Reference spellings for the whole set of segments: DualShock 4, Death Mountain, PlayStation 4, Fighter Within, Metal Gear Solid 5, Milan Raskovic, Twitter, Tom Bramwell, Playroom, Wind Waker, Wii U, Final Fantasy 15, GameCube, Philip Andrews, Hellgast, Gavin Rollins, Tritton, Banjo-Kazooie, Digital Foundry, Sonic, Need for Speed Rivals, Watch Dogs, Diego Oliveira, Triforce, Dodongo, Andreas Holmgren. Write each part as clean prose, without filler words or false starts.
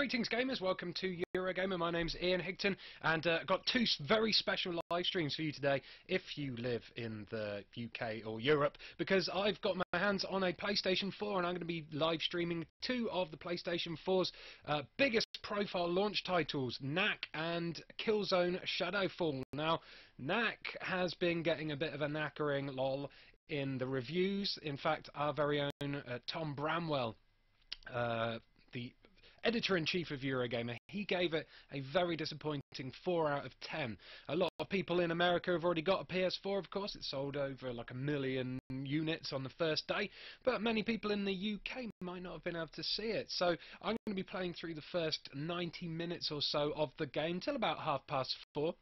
Greetings gamers, welcome to Eurogamer, my name's Ian Higton, and I've got two very special live streams for you today if you live in the UK or Europe, because I've got my hands on a PlayStation 4 and I'm going to be live streaming two of the PlayStation 4's biggest profile launch titles, Knack and Killzone Shadow Fall. Now, Knack has been getting a bit of a knackering lol in the reviews. In fact, our very own Tom Bramwell, the editor-in-chief of Eurogamer, he gave it a very disappointing 4 out of 10. A lot of people in America have already got a PS4, of course. It sold over like 1 million units on the first day, but many people in the UK might not have been able to see it. So I'm going to be playing through the first 90 minutes or so of the game till about 4:30.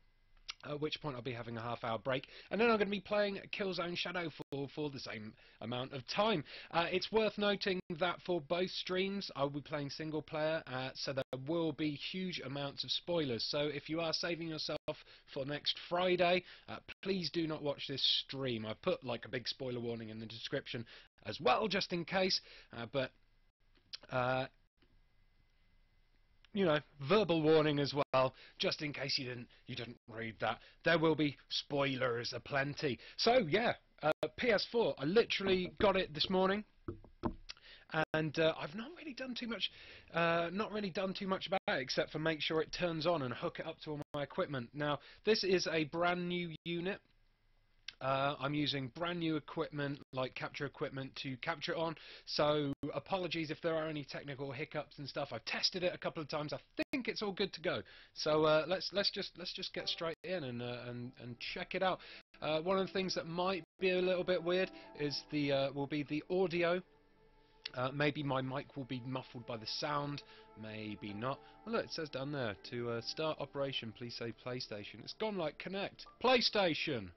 At which point I'll be having a half-hour break, and then I'm going to be playing Killzone Shadow Fall for the same amount of time. It's worth noting that for both streams I'll be playing single player, so there will be huge amounts of spoilers. So if you are saving yourself for next Friday, please do not watch this stream. I've put like a big spoiler warning in the description as well, just in case. You know, verbal warning as well, just in case you didn't read that. There will be spoilers aplenty. So yeah, PS4. I literally got it this morning, and I've not really done too much about it, except for make sure it turns on and hook it up to all my equipment. Now, this is a brand new unit. I'm using brand new equipment, like capture equipment, to capture it on, so apologies if there are any technical hiccups and stuff. I've tested it a couple of times. I think it's all good to go. So let's just get straight in and check it out. One of the things that might be a little bit weird is the will be the audio. Maybe my mic will be muffled by the sound, maybe not. Well, look, it says down there to start operation. Please say PlayStation. It's gone like Kinect. PlayStation.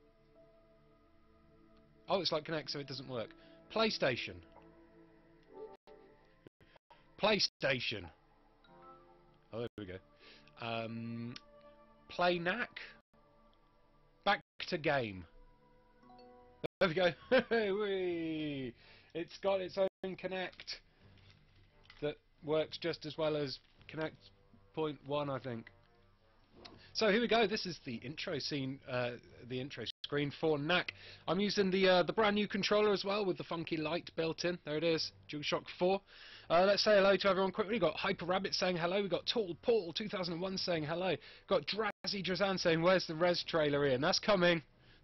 Oh, it's like Kinect, so it doesn't work. PlayStation. PlayStation. Oh, there we go. Play Knack. Back to game. There we go. It's got its own Kinect that works just as well as Kinect 0.1, I think. So here we go. This is the intro scene. The intro screen for Knack. I'm using the brand new controller as well, with the funky light built in. There it is, DualShock 4. Let's say hello to everyone quickly. We've got Hyper Rabbit saying hello. We've got Tall Paul 2001 saying hello. We've got Drazzy Drazan saying, "Where's the Res trailer, Ian?" That's coming.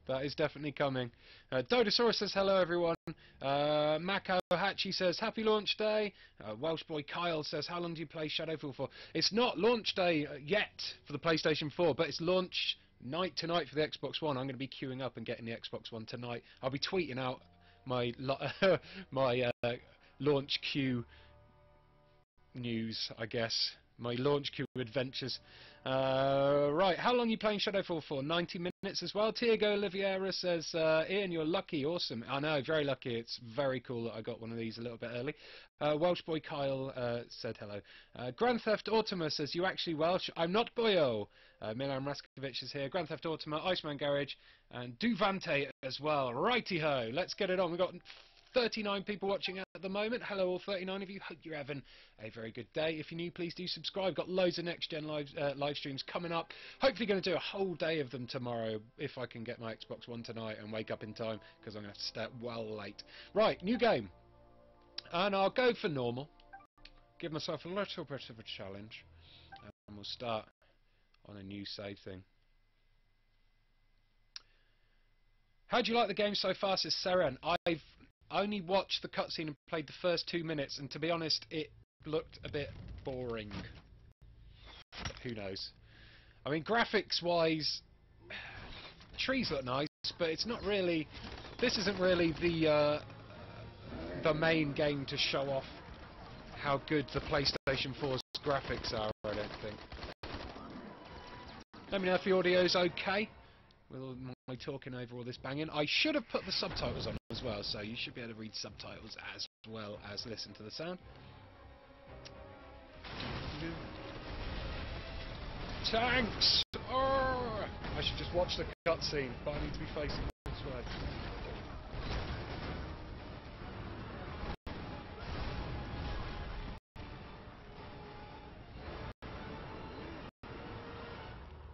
That is definitely coming. Dodosaurus says hello, everyone. Mako Hachi says happy launch day. Welsh boy Kyle says, "How long do you play Shadowfall for?" It's not launch day yet for the PlayStation 4, but it's launch night tonight for the Xbox One. I'm going to be queuing up and getting the Xbox One tonight. I'll be tweeting out my launch queue news, I guess. My launch queue adventures. Right, how long are you playing Shadowfall for? 90 minutes as well. Diego Oliveira says, "Ian, you're lucky, awesome." I know, very lucky. It's very cool that I got one of these a little bit early. Welsh boy Kyle said hello. Grand Theft Automa says, "You actually Welsh? I'm not boyo." Milan Raskovic is here. Grand Theft Automa, Iceman Garage, and Duvante as well. Righty-ho, let's get it on. We've got 39 people watching at the moment. Hello all 39 of you. Hope you're having a very good day. If you're new, please do subscribe. Got loads of next gen live streams coming up. Hopefully going to do a whole day of them tomorrow if I can get my Xbox One tonight and wake up in time, because I'm going to have to stay up well late. Right, new game. And I'll go for normal. Give myself a little bit of a challenge. And we'll start on a new save thing. How do you like the game so far, says Seren? I only watched the cutscene and played the first 2 minutes, and to be honest, it looked a bit boring. Who knows? I mean, graphics-wise, trees look nice, but it's not really. This isn't really the main game to show off how good the PlayStation 4's graphics are, I don't think. Let me know if the audio's okay with all my talking over all this banging. I should have put the subtitles on as well, so you should be able to read subtitles as well as listen to the sound. Tanks! Oh! I should just watch the cutscene, but I need to be facing this way.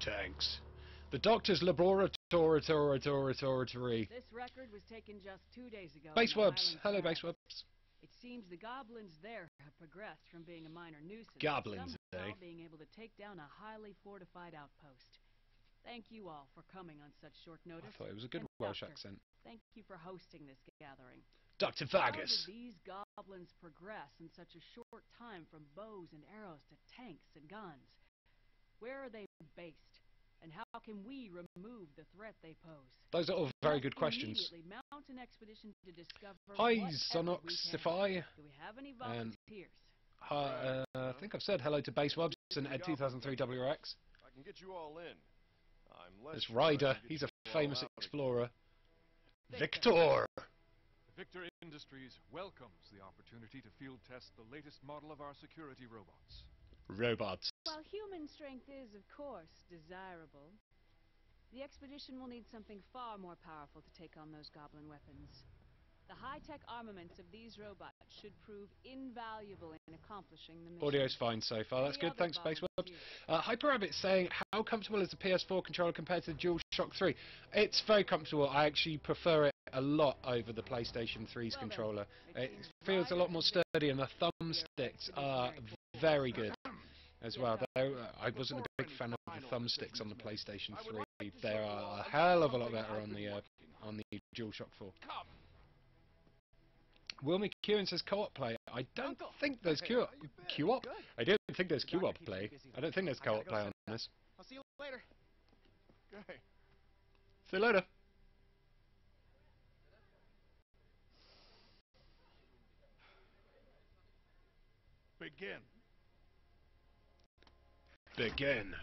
tags. The doctor's laboratory. This record was taken just 2 days ago. Basewebs. Hello, Basewebs. It seems the goblins there have progressed from being a minor nuisance. Goblins, eh? Being able to take down a highly fortified outpost. Thank you all for coming on such short notice. I thought it was a good Welsh accent. Thank you for hosting this gathering. Dr. Vargas. How did these goblins progress in such a short time from bows and arrows to tanks and guns? Where are they based? And how can we remove the threat they pose? Those are all very good questions. Mount an expedition to discover. Hi, Zonoxify. Do we have any volunteers? I think I've said hello to Basewebs and Ed 2003 WRX. I can get you all in. It's Ryder. He's a famous explorer. Victor! Victor Industries welcomes the opportunity to field test the latest model of our security robots. Robots. While human strength is, of course, desirable, the expedition will need something far more powerful to take on those goblin weapons. The high-tech armaments of these robots should prove invaluable in accomplishing the mission. Audio's fine so far, that's good, thanks Basewebs. HyperRabbit's saying, how comfortable is the PS4 controller compared to the DualShock 3? It's very comfortable, I actually prefer it a lot over the PlayStation 3's controller. It feels a lot more sturdy and the thumbsticks are very good as well. Though I wasn't a big fan of the thumbsticks on the PlayStation 3, they are a hell of a lot better on the DualShock 4. Wilmy Kewan says co-op play. I don't think there's co-op. I don't think there's co-op play. I don't think there's co-op play on this. I'll see you later. Okay. See you later. Begin. Begin.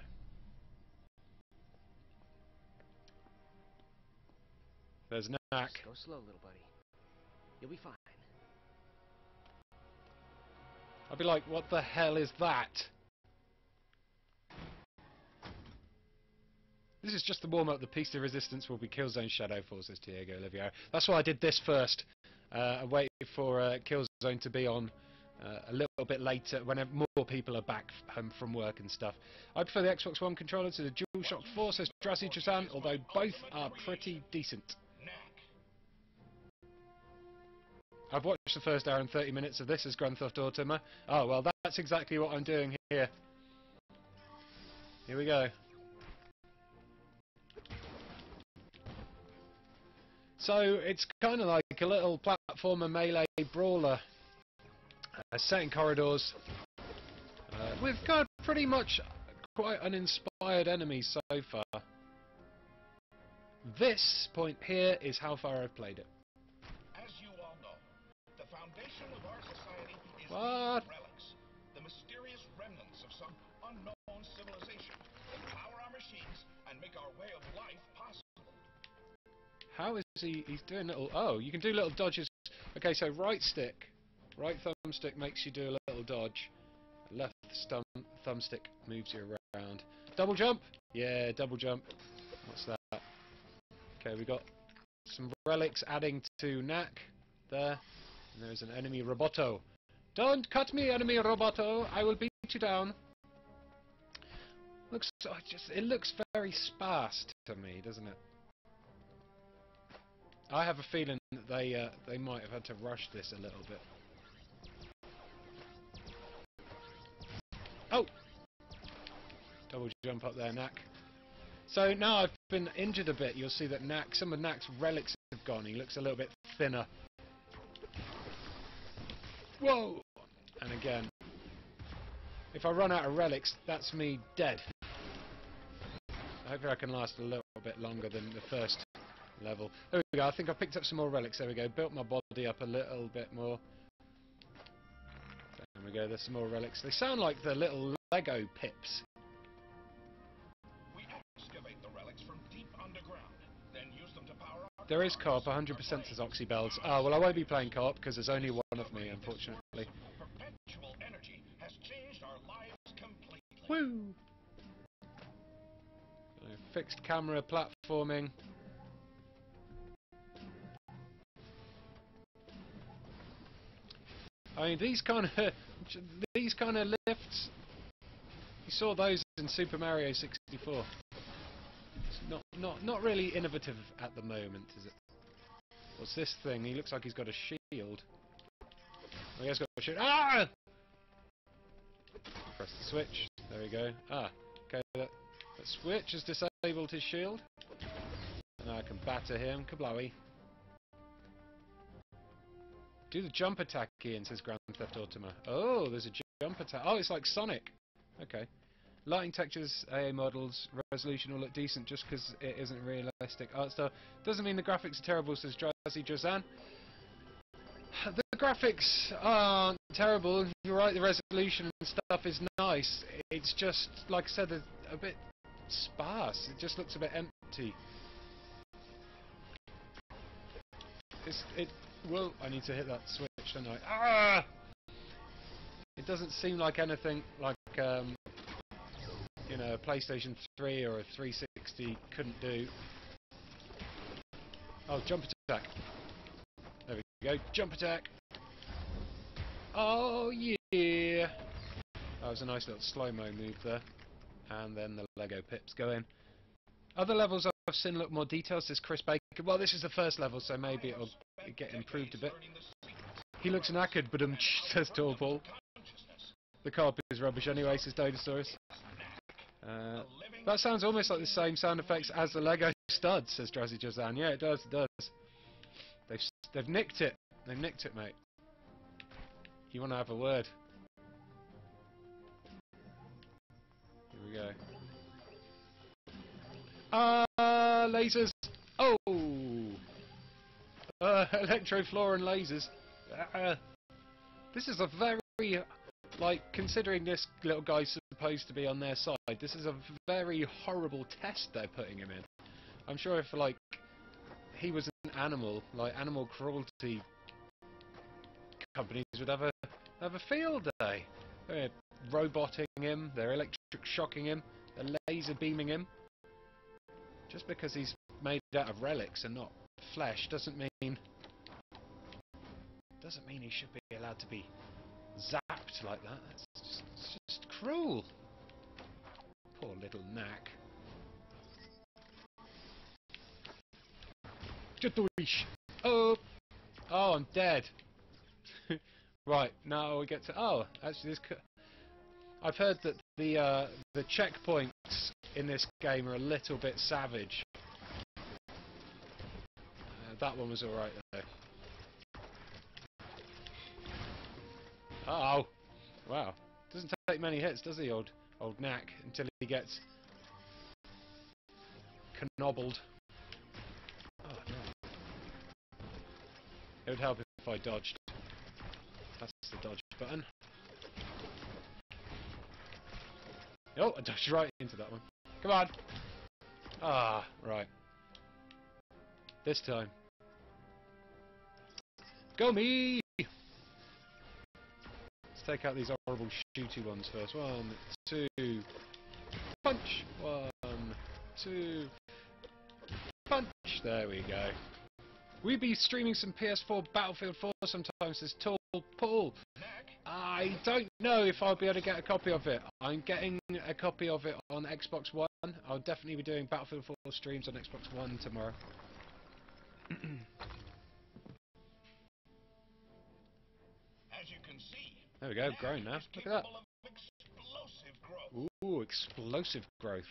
There's Knack. Just go slow, little buddy. You'll be fine. I'd be like, what the hell is that? This is just the warm-up. The piece of resistance will be Killzone Shadow Fall, says Diego Oliveira. That's why I did this first. I waited for Killzone to be on a little bit later, when more people are back home from work and stuff. I prefer the Xbox One controller to the DualShock 4, says Drassi Trasan, although both are pretty decent. I've watched the first hour and 30 minutes of this as Grand Theft Auto. Oh, well, that's exactly what I'm doing here. Here we go. So, it's kind of like a little platformer melee brawler set in corridors with got pretty much quite uninspired enemies so far. This point here is how far I've played it. Foundation of our society is the relics, the mysterious remnants of some unknown civilization that power our machines and make our way of life possible. How is he? He's doing little. Oh, you can do little dodges. Okay, so right thumbstick makes you do a little dodge. Left thumbstick moves you around. Double jump. Yeah, double jump. What's that? Okay, we got some relics adding to Knack there. And there's an enemy roboto. Don't cut me, enemy roboto! I will beat you down. Looks it looks very sparse to me, doesn't it? I have a feeling that they might have had to rush this a little bit. Oh, double jump up there, Knack. So now I've been injured a bit. You'll see that Knack, some of Knack's relics have gone. He looks a little bit thinner. Whoa! And again. If I run out of relics, that's me dead. Hopefully I can last a little bit longer than the first level. There we go, I think I picked up some more relics. There we go, built my body up a little bit more. There we go, there's some more relics. They sound like the little Lego pips. We excavate the relics from deep underground, then use them to power up. There is co-op, 100% says Oxybells. Oh, well I won't be playing co-op because there's only one of me, unfortunately. Perpetual energy has changed our lives completely. Woo! So, fixed camera platforming. I mean, these kind of lifts. You saw those in Super Mario 64. Not really innovative at the moment, is it? What's this thing? He looks like he's got a shield. I guess got a shield. Ah! Press the switch. There we go. Ah, okay. That switch has disabled his shield. And now I can batter him. Kablowie. Do the jump attack, Ian, says Grand Theft Auto. Oh, there's a jump attack. Oh, it's like Sonic. Okay. Lighting textures, AA models, resolution will look decent just because it isn't realistic art style. Doesn't mean the graphics are terrible, says Jazzy Jazan. The graphics aren't terrible. You're right, the resolution and stuff is nice. It's just, like I said, a bit sparse. It just looks a bit empty. Well, I need to hit that switch, don't I? Ah! It doesn't seem like anything like, you know, a PlayStation 3 or a 360 couldn't do. Oh, jump attack. There we go, jump attack. Oh, yeah. That was a nice little slow-mo move there. And then the Lego pips go in. Other levels I've seen look more detailed, says Chris Baker. Well, this is the first level, so maybe it'll get improved a bit. He looks knackered, but says Torpal. The carp is rubbish anyway, says Dodosaurus. That sounds almost like the same sound effects as the Lego stud, says Drazzy Jazan. Yeah, it does, it does. They've nicked it. They've nicked it, mate. You want to have a word? Here we go. Lasers! Oh! Electroflora and lasers. This is a very, like, considering this little guy's supposed to be on their side, this is a very horrible test they're putting him in. I'm sure if, like, he was an animal, like, animal cruelty companies would have a field day. They're roboting him, they're electric shocking him, they're laser beaming him. Just because he's made out of relics and not flesh doesn't mean he should be allowed to be zapped like that. It's just cruel. Poor little Knack. Oh! Oh, I'm dead. Right, now we get to... Oh, actually this... I've heard that the checkpoints in this game are a little bit savage. That one was alright though. Uh oh! Wow. Doesn't take many hits, does he, old Knack, until he gets knobbled. Oh no. It would help if I dodged. That's the dodge button. Oh, I dodged right into that one. Come on! Ah, right. This time. Go me! Let's take out these horrible shooty ones first. One, two... Punch! One, two... Punch! There we go. We be streaming some PS4 Battlefield 4 sometimes, says Tall Paul. I don't know if I'll be able to get a copy of it. I'm getting a copy of it on Xbox One. I'll definitely be doing Battlefield 4 streams on Xbox One tomorrow. As you can see, there we go, grown now. Look at that. Explosive growth. Ooh, explosive growth.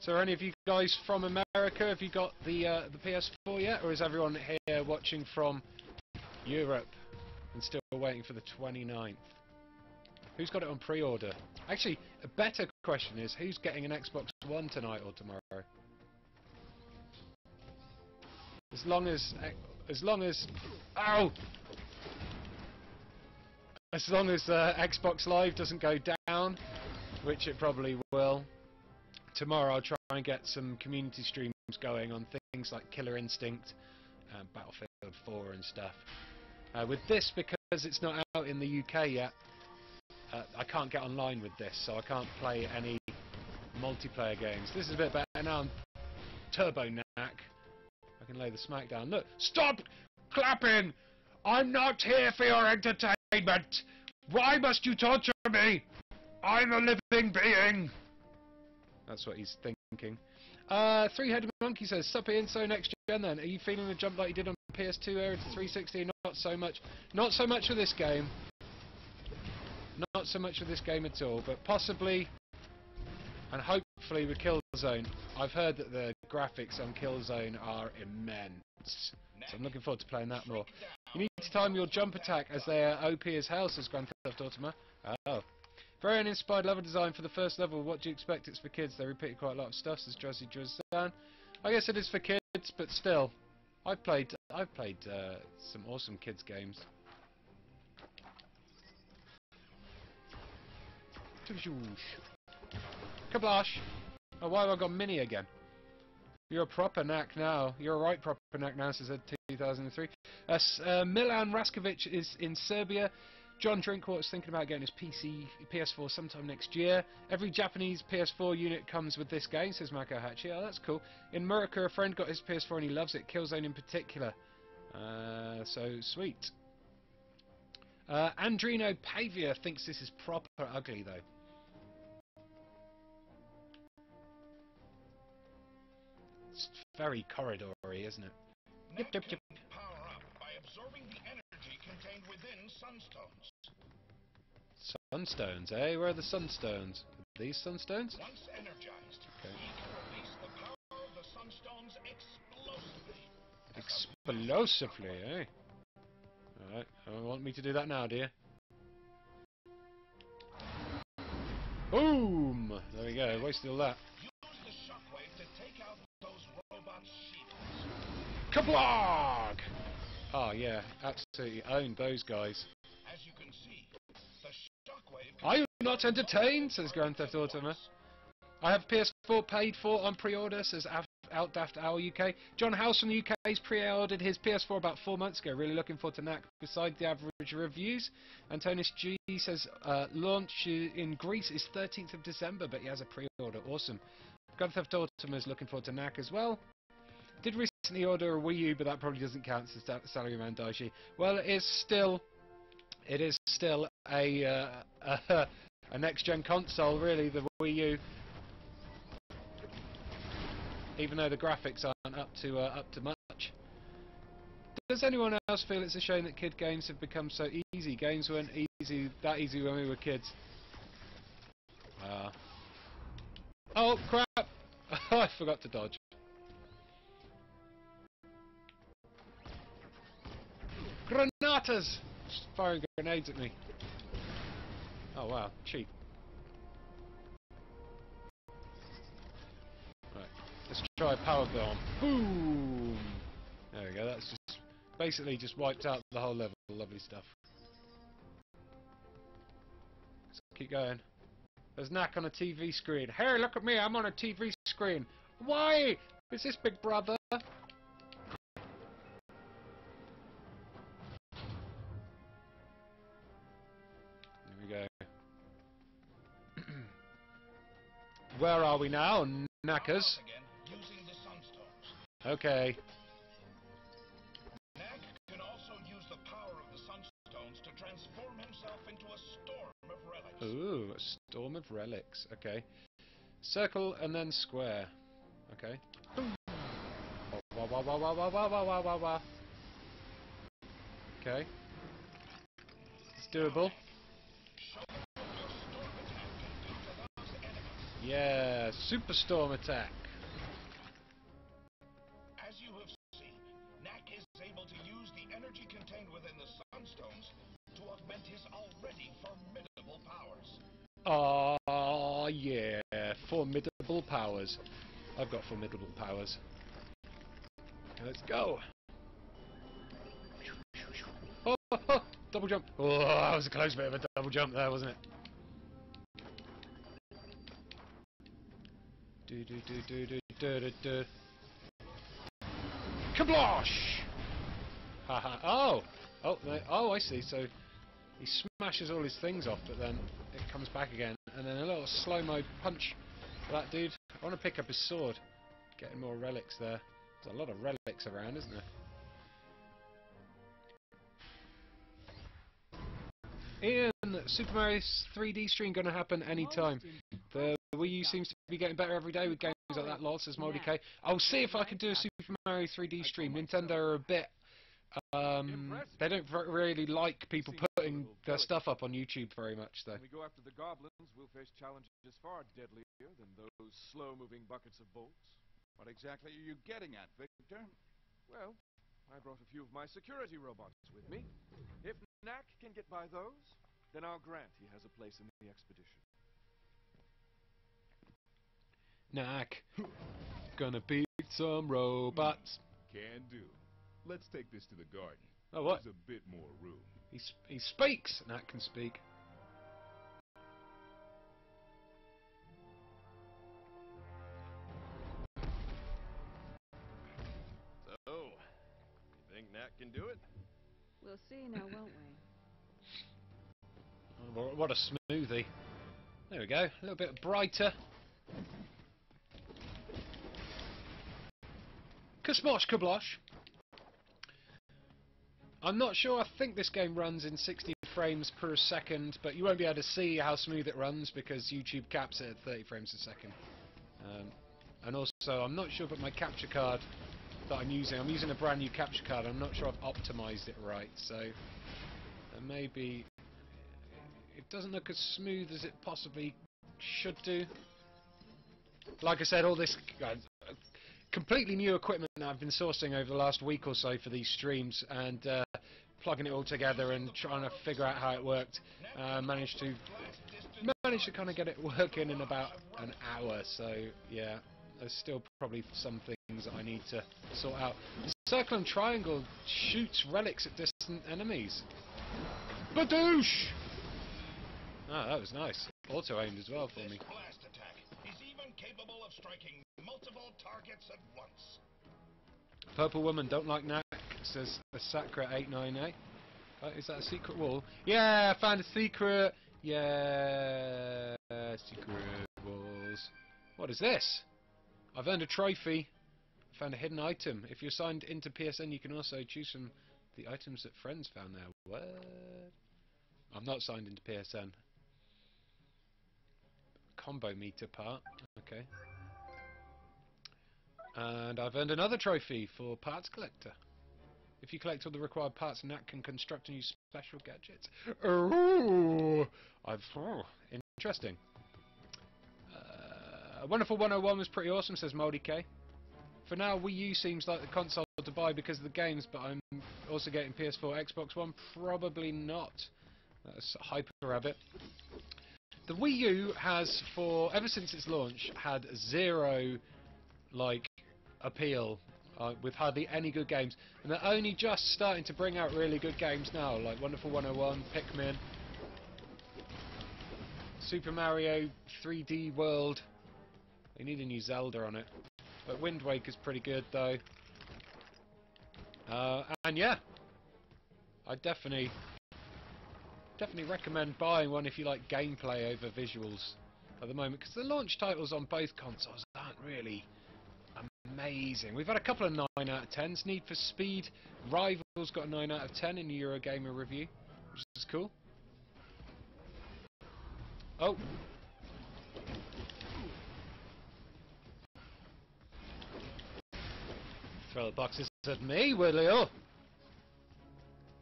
So, are any of you guys from America? Have you got the PS4 yet, or is everyone here watching from Europe and still waiting for the 29th? Who's got it on pre-order? Actually, a better question is, who's getting an Xbox One tonight or tomorrow? As long as Xbox Live doesn't go down, which it probably will. Tomorrow I'll try and get some community streams going on things like Killer Instinct and Battlefield 4 and stuff. With this, because it's not out in the UK yet, I can't get online with this, so I can't play any multiplayer games. This is a bit better now. I'm Turbo Knack. I can lay the smack down. Look, stop clapping! I'm not here for your entertainment! Why must you torture me? I'm a living being! That's what he's thinking. Three-Headed Monkey says, Sup Ian, so next gen then. Are you feeling the jump like you did on PS2 era to 360? Not so much. Not so much with this game. Not so much with this game at all, but possibly and hopefully with Killzone. I've heard that the graphics on Killzone are immense, so I'm looking forward to playing that more. You need to time your jump attack as they are OP as hell, says Grand Theft Automata. Oh. Very uninspired level design for the first level. What do you expect? It's for kids. They repeat quite a lot of stuff, says Jazzy Jazzan. I guess it is for kids, but still. I've played some awesome kids games. Kablash! Oh, why have I got Mini again? You're a proper knack now. You're a right proper knack now, says Ed 2003. Milan Raskovic is in Serbia. John Drinkwater's thinking about getting his PS4 sometime next year. Every Japanese PS4 unit comes with this game, says Mako Hachi. Oh, that's cool. In Murica, a friend got his PS4 and he loves it. Killzone in particular. So sweet. Andrino Pavia thinks this is proper ugly, though. It's very corridory, isn't it? Yip, yip, yip. Power up by absorbing the energy contained within sunstones. Sunstones, eh? Where are the sunstones? These sunstones? Once energized, okay. You can release the power of the sunstones explosively. Explosively, eh? Alright, I want me to do that now, dear. Boom! There we go, wasted all that. Kablog! Oh yeah, absolutely owned those guys. As you can see, the shockwave. Are you not entertained? Says Grand Theft Automata. I have PS4 paid for on pre-order, says Outdaft Owl UK. John House from the UK's pre-ordered his PS4 about 4 months ago. Really looking forward to Knack beside the average reviews. Antonis G says launch in Greece is 13th of December, but he has a pre-order. Awesome. Grand Theft Automata is looking forward to Knack as well. Did recently order a Wii U, but that probably doesn't count, says Salaryman Daishi. Well, it is still a next-gen console, really, the Wii U. Even though the graphics aren't up to much. Does anyone else feel it's a shame that kid games have become so easy? Games weren't that easy when we were kids. Oh crap! I forgot to dodge. Granatas! Just firing grenades at me. Oh wow, cheap. Right, let's try a power bomb. Boom! There we go, that's just basically just wiped out the whole level. Lovely stuff. Let's keep going. There's Knack on a TV screen. Hey, look at me, I'm on a TV screen. Why? Is this Big Brother? Where are we now, Knackers? Okay. Knack can also use the power of the sunstones to transform himself into a storm of relics. Ooh, a storm of relics. Okay. Circle and then square. Okay. Okay. It's doable. Yeah, Superstorm attack. As you have seen, Knack is able to use the energy contained within the sunstones to augment his already formidable powers. Ah, yeah, formidable powers. I've got formidable powers. Let's go. Oh, oh, double jump. Oh, that was a close bit of a double jump there, wasn't it? Kablosh! Haha. Oh! Oh, oh, I see. So he smashes all his things off, but then it comes back again. And then a little slow-mo punch for that dude. I want to pick up his sword. Getting more relics there. There's a lot of relics around, isn't there? Ian, Super Mario 3D stream going to happen anytime. The Wii U seems to be getting better every day with games like that, lol, says Moldy K. I'll see if I can do a Super Mario 3D stream. Nintendo are a bit... they don't really like people putting their stuff up on YouTube very much, though. When we go after the goblins, we'll face challenges far deadlier than those slow-moving buckets of bolts. What exactly are you getting at, Victor? Well, I brought a few of my security robots with me. If Knack can get by those, then I'll grant he has a place in the expedition. Knack, gonna beat some robots. Can do. Let's take this to the garden. Oh, what? There's a bit more room. He speaks! Knack can speak. So, you think Knack can do it? We'll see now, won't we? Oh, what a smoothie. There we go. A little bit brighter. Kasmosh kablosh. I'm not sure, I think this game runs in 60 frames per second, but you won't be able to see how smooth it runs because YouTube caps it at 30 frames a second. And also, I'm not sure about my capture card that I'm using a brand new capture card, I'm not sure I've optimised it right, so maybe it doesn't look as smooth as it possibly should do. Like I said, all this... completely new equipment that I've been sourcing over the last week or so for these streams, and plugging it all together and trying to figure out how it worked. Managed to kind of get it working in about an hour. So yeah, there's still probably some things that I need to sort out. The circle and triangle shoots relics at distant enemies. Badoosh! Ah, that was nice. Auto aimed as well for me. Capable of striking multiple targets at once. Purple woman don't like Knack, says Asakra898. Oh, is that a secret wall? Yeah, I found a secret. Yeah, secret walls. What is this? I've earned a trophy. I found a hidden item. If you're signed into PSN, you can also choose from the items that friends found there. What? I'm not signed into PSN. Combo meter part. Okay. And I've earned another trophy for Parts Collector. If you collect all the required parts, Knack can construct a new special gadget. Ooh! Interesting. Wonderful 101 was pretty awesome, says Moldy K. For now, Wii U seems like the console to buy because of the games, but I'm also getting PS4, Xbox One. Probably not. That's a hyper rabbit. The Wii U has, ever since its launch, had zero, appeal, with hardly any good games. And they're only just starting to bring out really good games now, like Wonderful 101, Pikmin, Super Mario 3D World. They need a new Zelda on it. But Wind Waker's pretty good, though. And yeah, I definitely recommend buying one if you like gameplay over visuals at the moment, because the launch titles on both consoles aren't really amazing. We've had a couple of 9 out of 10s. Need for Speed Rivals got a 9 out of 10 in the Eurogamer review, which is cool. Oh. Throw the boxes at me, will you?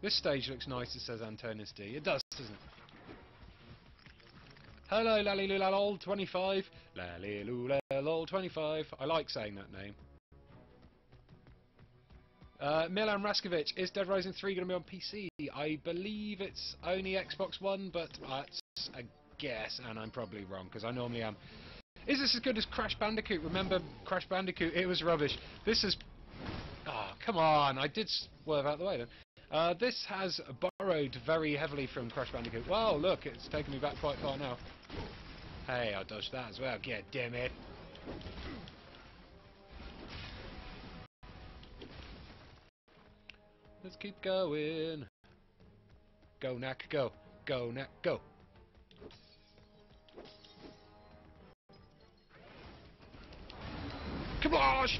This stage looks nice, it says Antonis D. It does, doesn't it? Hello, Lalilulal25. Lalilulal25. I like saying that name. Milan Raskovic, is Dead Rising 3 going to be on PC? I believe it's only Xbox One, but that's a guess, and I'm probably wrong, because I normally am. Is this as good as Crash Bandicoot? Remember Crash Bandicoot? It was rubbish. This is... Oh, come on. I did swerve out the way, then. This has borrowed very heavily from Crash Bandicoot. Wow, look, it's taken me back quite far now. Hey, I dodged that as well. Yeah, damn it. Let's keep going. Go, Knack, go. Go, Knack, go. Kablosh!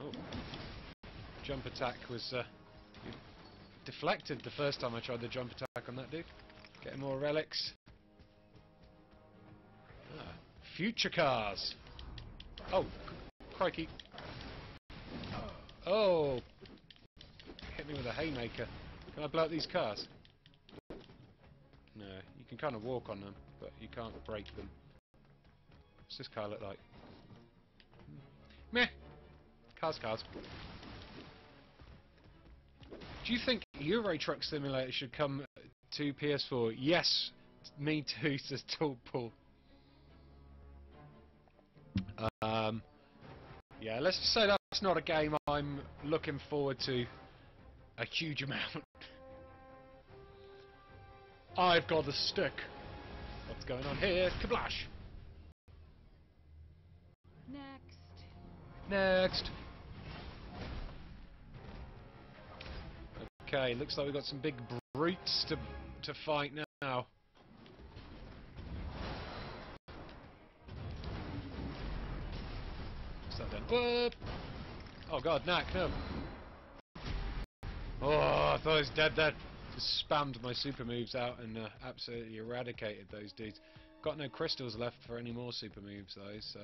Oh. Jump attack was deflected the first time I tried the jump attack on that dude. Getting more relics. Ah, future cars! Oh, crikey. Oh! Hit me with a haymaker. Can I blow up these cars? No, you can kind of walk on them, but you can't break them. What's this car look like? Meh! Cars, cars. Do you think Euro Truck Simulator should come to PS4? Yes, me too, says Tall Paul. Yeah, let's just say that's not a game I'm looking forward to a huge amount. I've got a stick. What's going on here? Kablash! Next. Next! Okay, looks like we've got some big brutes to fight now. What's that then? Whoop! Oh god, Knack, no! Oh, I thought he was dead there. Just spammed my super moves out and absolutely eradicated those dudes. Got no crystals left for any more super moves though, so...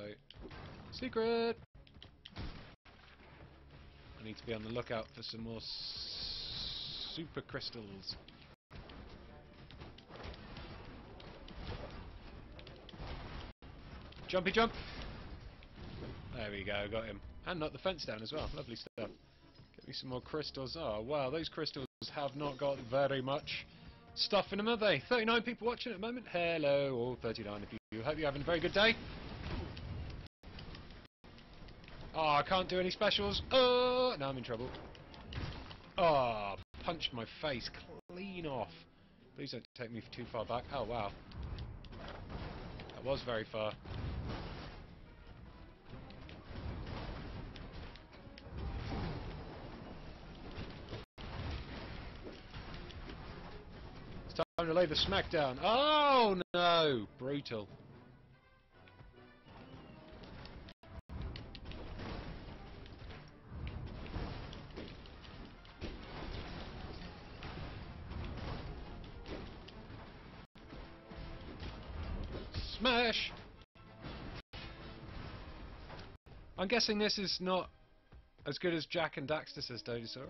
Secret! I need to be on the lookout for some more super crystals. Jumpy jump! There we go, got him. And knocked the fence down as well, lovely stuff. Get me some more crystals. Oh wow, those crystals have not got very much stuff in them, have they? 39 people watching at the moment. Hello, all 39 of you. Hope you're having a very good day. Oh, I can't do any specials. Oh, now I'm in trouble. Oh, punched my face clean off. Please don't take me too far back. Oh, wow. That was very far. It's time to lay the smack down. Oh, no. Brutal. Smash! I'm guessing this is not as good as Jack and Daxter, says Dodosaurus.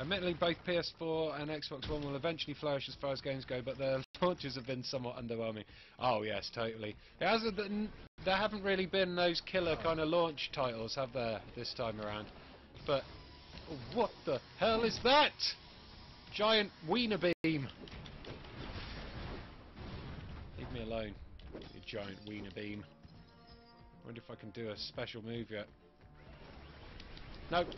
Admittedly, both PS4 and Xbox One will eventually flourish as far as games go, but their launches have been somewhat underwhelming. Oh yes, totally. It hasn't been, there haven't really been those killer kind of launch titles, have there, this time around? But what the hell is that? Giant wiener beam! Leave me alone, you giant wiener beam. I wonder if I can do a special move yet. Nope.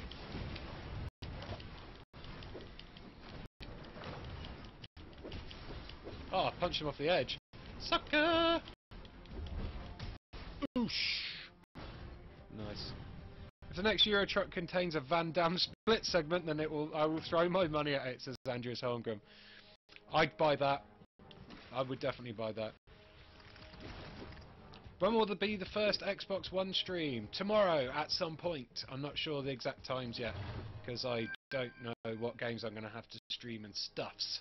Oh, I punched him off the edge. Sucker! Oosh! Nice. If the next Euro Truck contains a Van Damme split segment, then I will throw my money at it, says Andreas Holmgren. I'd buy that. I would definitely buy that. When will there be the first Xbox One stream? Tomorrow, at some point. I'm not sure the exact times yet, because I don't know what games I'm going to have to stream and stuffs.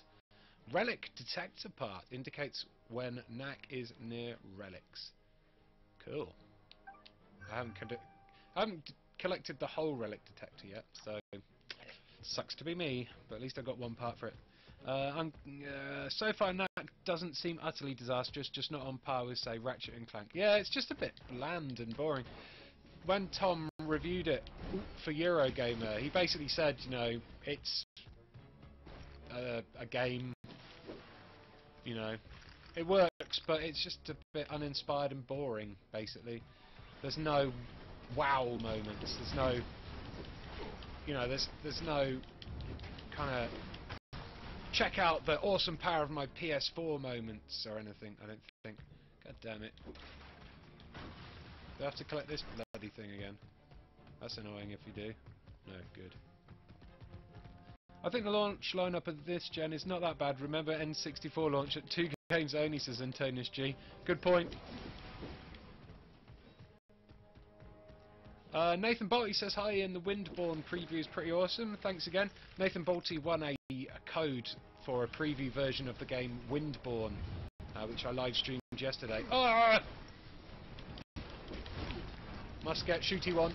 Relic detector part indicates when Knack is near relics. Cool. I haven't collected the whole relic detector yet, so sucks to be me, but at least I've got one part for it. So far, Knack doesn't seem utterly disastrous, just not on par with, say, Ratchet and Clank. Yeah, it's just a bit bland and boring. When Tom reviewed it for Eurogamer, he basically said, you know, it's a game, you know, it works, but it's just a bit uninspired and boring, basically. There's no wow moments, there's no, you know, there's no kind of check out the awesome power of my PS4 moments or anything, I don't think. God damn it. Do I have to collect this bloody thing again? That's annoying if you do. No, good. I think the launch lineup of this gen is not that bad. Remember N64 launch at 2 games only, says Antonius G. Good point. Nathan Bolte says hi, and the Windborne preview is pretty awesome. Thanks again. Nathan Bolte won a code for a preview version of the game Windborne, which I live streamed yesterday. Ah! Must get shooty one.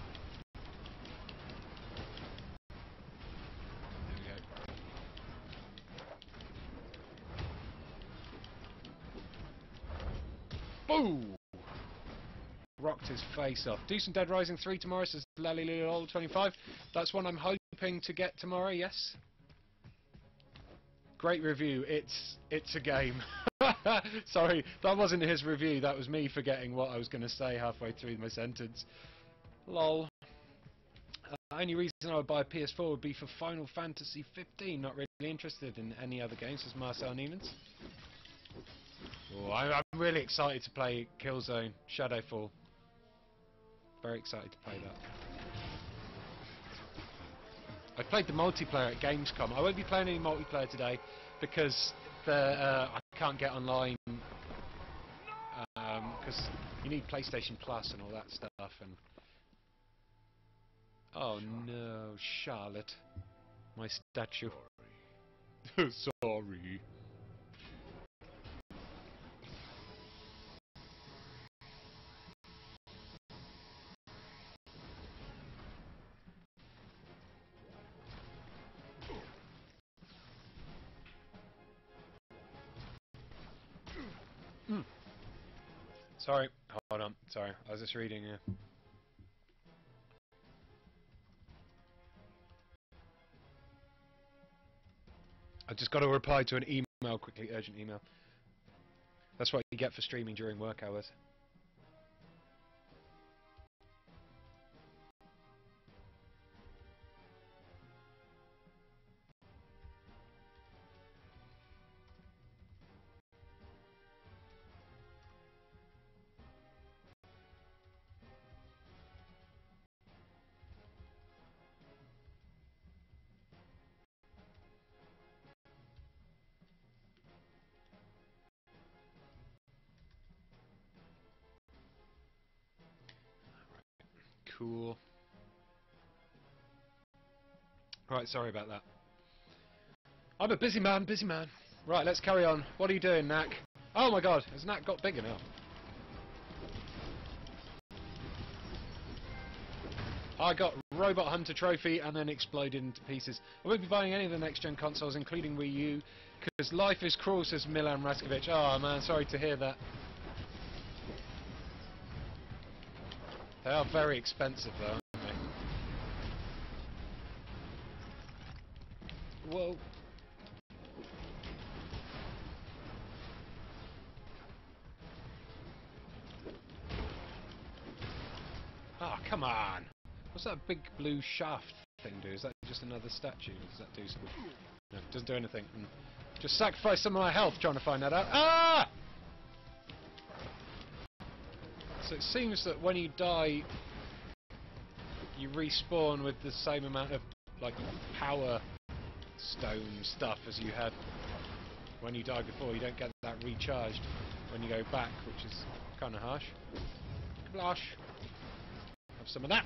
There we go. Boom! Rocked his face off. Decent Dead Rising 3 tomorrow, says LellyLol25. That's one I'm hoping to get tomorrow, yes. Great review, it's a game. Sorry, that wasn't his review, that was me forgetting what I was going to say halfway through my sentence. Lol. Only reason I would buy a PS4 would be for Final Fantasy 15, not really interested in any other games, says Marcel Niemans. Oh, I'm really excited to play Killzone Shadow Fall. Very excited to play that. I played the multiplayer at Gamescom. I won't be playing any multiplayer today because the, I can't get online because you need PlayStation Plus and all that stuff. And oh no, Charlotte, my statue. Sorry. Sorry. Sorry, hold on, sorry, I was just reading here. I just got to reply to an email quickly, urgent email. That's what you get for streaming during work hours. Cool. Right, sorry about that. I'm a busy man, busy man. Right, let's carry on. What are you doing, Knack? Oh my god, has Knack got bigger now? I got Robot Hunter Trophy and then exploded into pieces. I won't be buying any of the next-gen consoles, including Wii U, because life is cruel, says Milan Raskovic. Oh man, sorry to hear that. They are very expensive though, aren't they? Whoa. Ah, oh, come on! What's that big blue shaft thing do? Is that just another statue? Does that do something? No, it doesn't do anything. Just sacrificed some of my health trying to find that out. Ah! So it seems that when you die, you respawn with the same amount of like power stone stuff as you had when you died before. You don't get that recharged when you go back, which is kind of harsh. Kablash! Have some of that!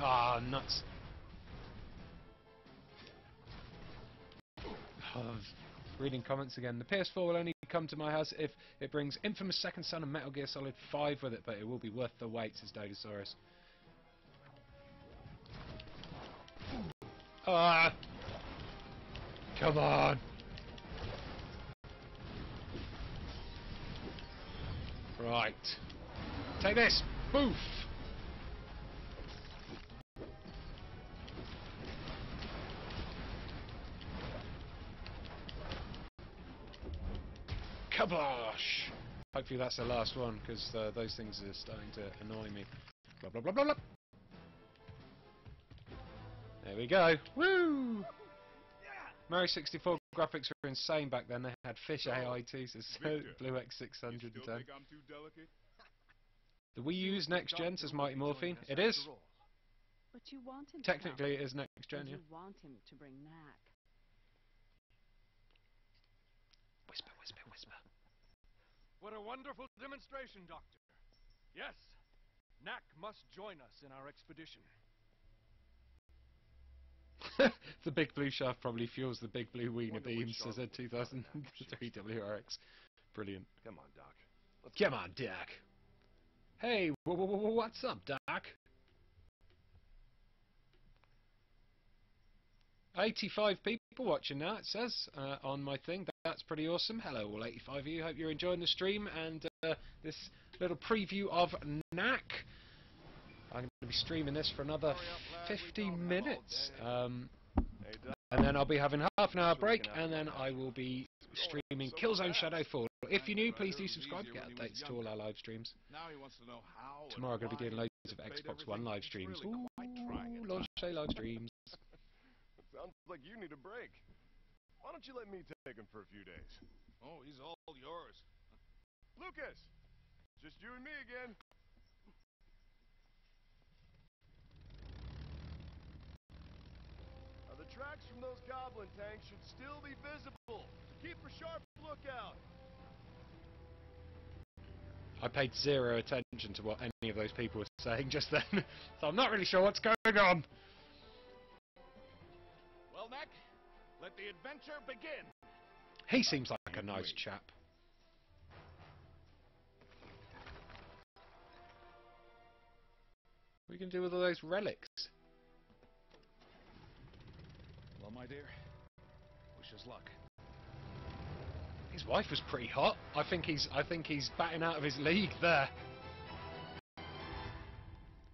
Ah, nuts! Oh, reading comments again. The PS4 will only come to my house if it brings Infamous Second Son and Metal Gear Solid 5 with it, but it will be worth the wait, says Dodosaurus. Ah! Come on! Right. Take this! Boof! Kablosh! Hopefully that's the last one, because those things are starting to annoy me. Blah, blah, blah, blah, blah. There we go. Woo! Yeah. Mario 64 graphics were insane back then. They had fish AI too, says Blue X610. The Wii U's next gen, says Mighty Morphine. It is. But you want him technically, it is next gen. Yeah. You want him to bring Knack. Whisper, whisper, whisper. What a wonderful demonstration, Doctor. Yes! Knack must join us in our expedition. The big blue shaft probably fuels the big blue wiener beams, says Ed 2000 WRX. Brilliant. Come on, Doc. Come on, Doc. Hey, what's up, Doc? 85 people watching now, it says, on my thing. That's pretty awesome. Hello, all 85 of you. Hope you're enjoying the stream and this little preview of Knack. I'm going to be streaming this for another 15 minutes. And then I'll be having half an hour break, and then I will be streaming Killzone Shadow Fall. If you're new, please do subscribe to get updates to all our live streams. Tomorrow I'm going to be doing loads of Xbox One live streams. Ooh, launch day live streams. Sounds like you need a break. Why don't you let me take him for a few days? Oh, he's all yours. Lucas! Just you and me again. Now the tracks from those goblin tanks should still be visible, so keep a sharp lookout. I paid zero attention to what any of those people were saying just then, so I'm not really sure what's going on. Well, Knack, let the adventure begin! He seems like a nice chap. What are you going to do with all those relics? Well, my dear, wish us luck. His wife was pretty hot. I think he's batting out of his league there.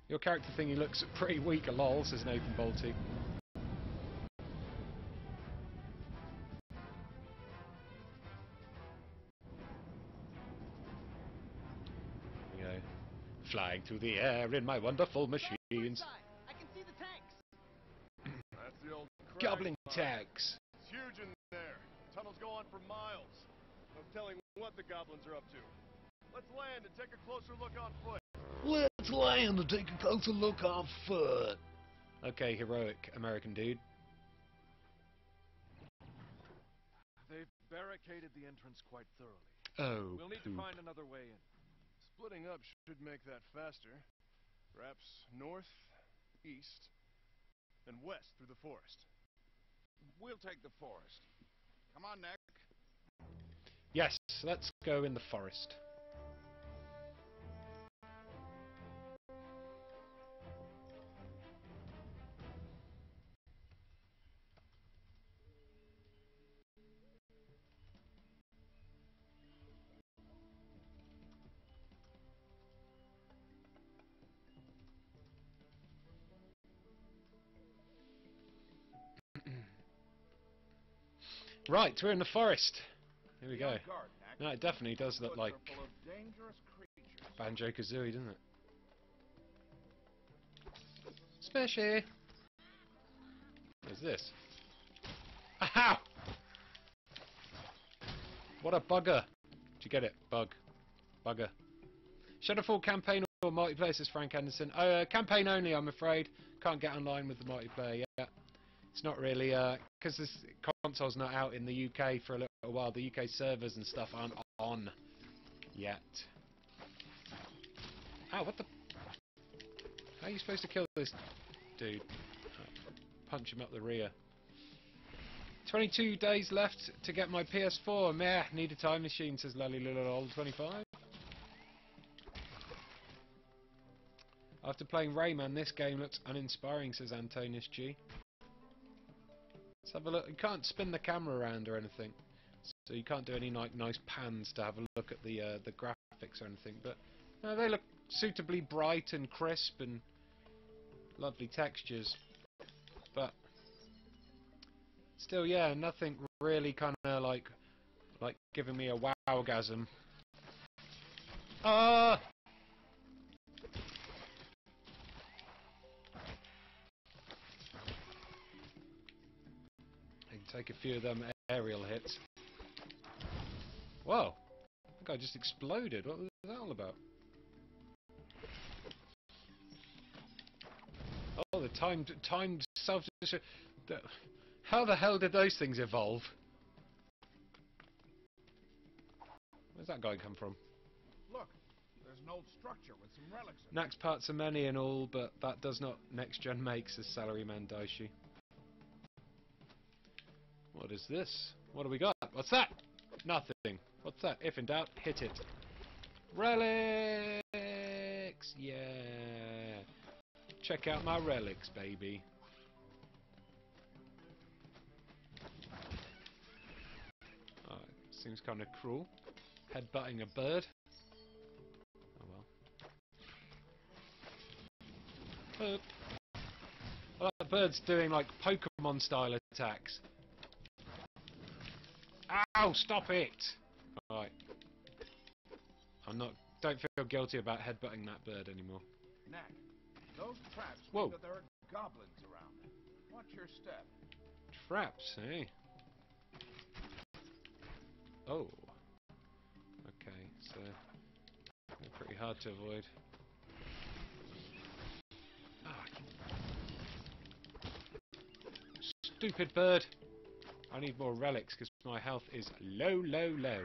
Your character thingy looks pretty weak, a lol, says Nathan Bolte. Flying through the air in my wonderful machines. I can see the tanks. That's the old goblin tanks. It's huge in there. Tunnels go on for miles. No telling what the goblins are up to. Let's land and take a closer look on foot. Okay, heroic American dude. They've barricaded the entrance quite thoroughly. Oh, we'll need to find another way in. Splitting up should make that faster. Perhaps north, east, and west through the forest. We'll take the forest. Come on, Knack. Yes, let's go in the forest. Right, we're in the forest. Here we go. No, it definitely does look like Banjo-Kazooie, doesn't it? Smashy! What's this? Aha! What a bugger! Did you get it? Bug. Bugger. Shadowfall campaign or multiplayer, says Frank Anderson. Campaign only, I'm afraid. Can't get online with the multiplayer yet. It's not really, because this console's not out in the UK for a little while. The UK servers and stuff aren't on yet. Ow, what the... How are you supposed to kill this dude? Punch him up the rear. 22 days left to get my PS4. Meh, need a time machine, says LullyLulol25. After playing Rayman, this game looks uninspiring, says Antonis G. Let's have a look. You can't spin the camera around or anything, so you can't do any nice pans to have a look at the graphics or anything. But no, they look suitably bright and crisp and lovely textures. But still, yeah, nothing really kind of like giving me a wowgasm. Take a few of them aerial hits. Whoa! I think I just exploded. What was that all about? Oh, the timed self-destruct. How the hell did those things evolve? Where's that guy come from? Look, there's Knack's parts are many and all, but that does not Next Gen make, says Salaryman Daishi. What is this? What do we got? What's that? Nothing. What's that? If in doubt, hit it. Relics! Yeah! Check out my relics, baby. Oh, it seems kind of cruel. Headbutting a bird. Oh well. Well, that bird's doing like Pokemon style attacks. Ow! Stop it! Alright. Don't feel guilty about headbutting that bird anymore. Knack, those traps mean that there are goblins around. Watch your step. Traps, eh? Oh. Okay, so they're pretty hard to avoid. Ah, stupid bird! I need more relics because my health is low, low, low.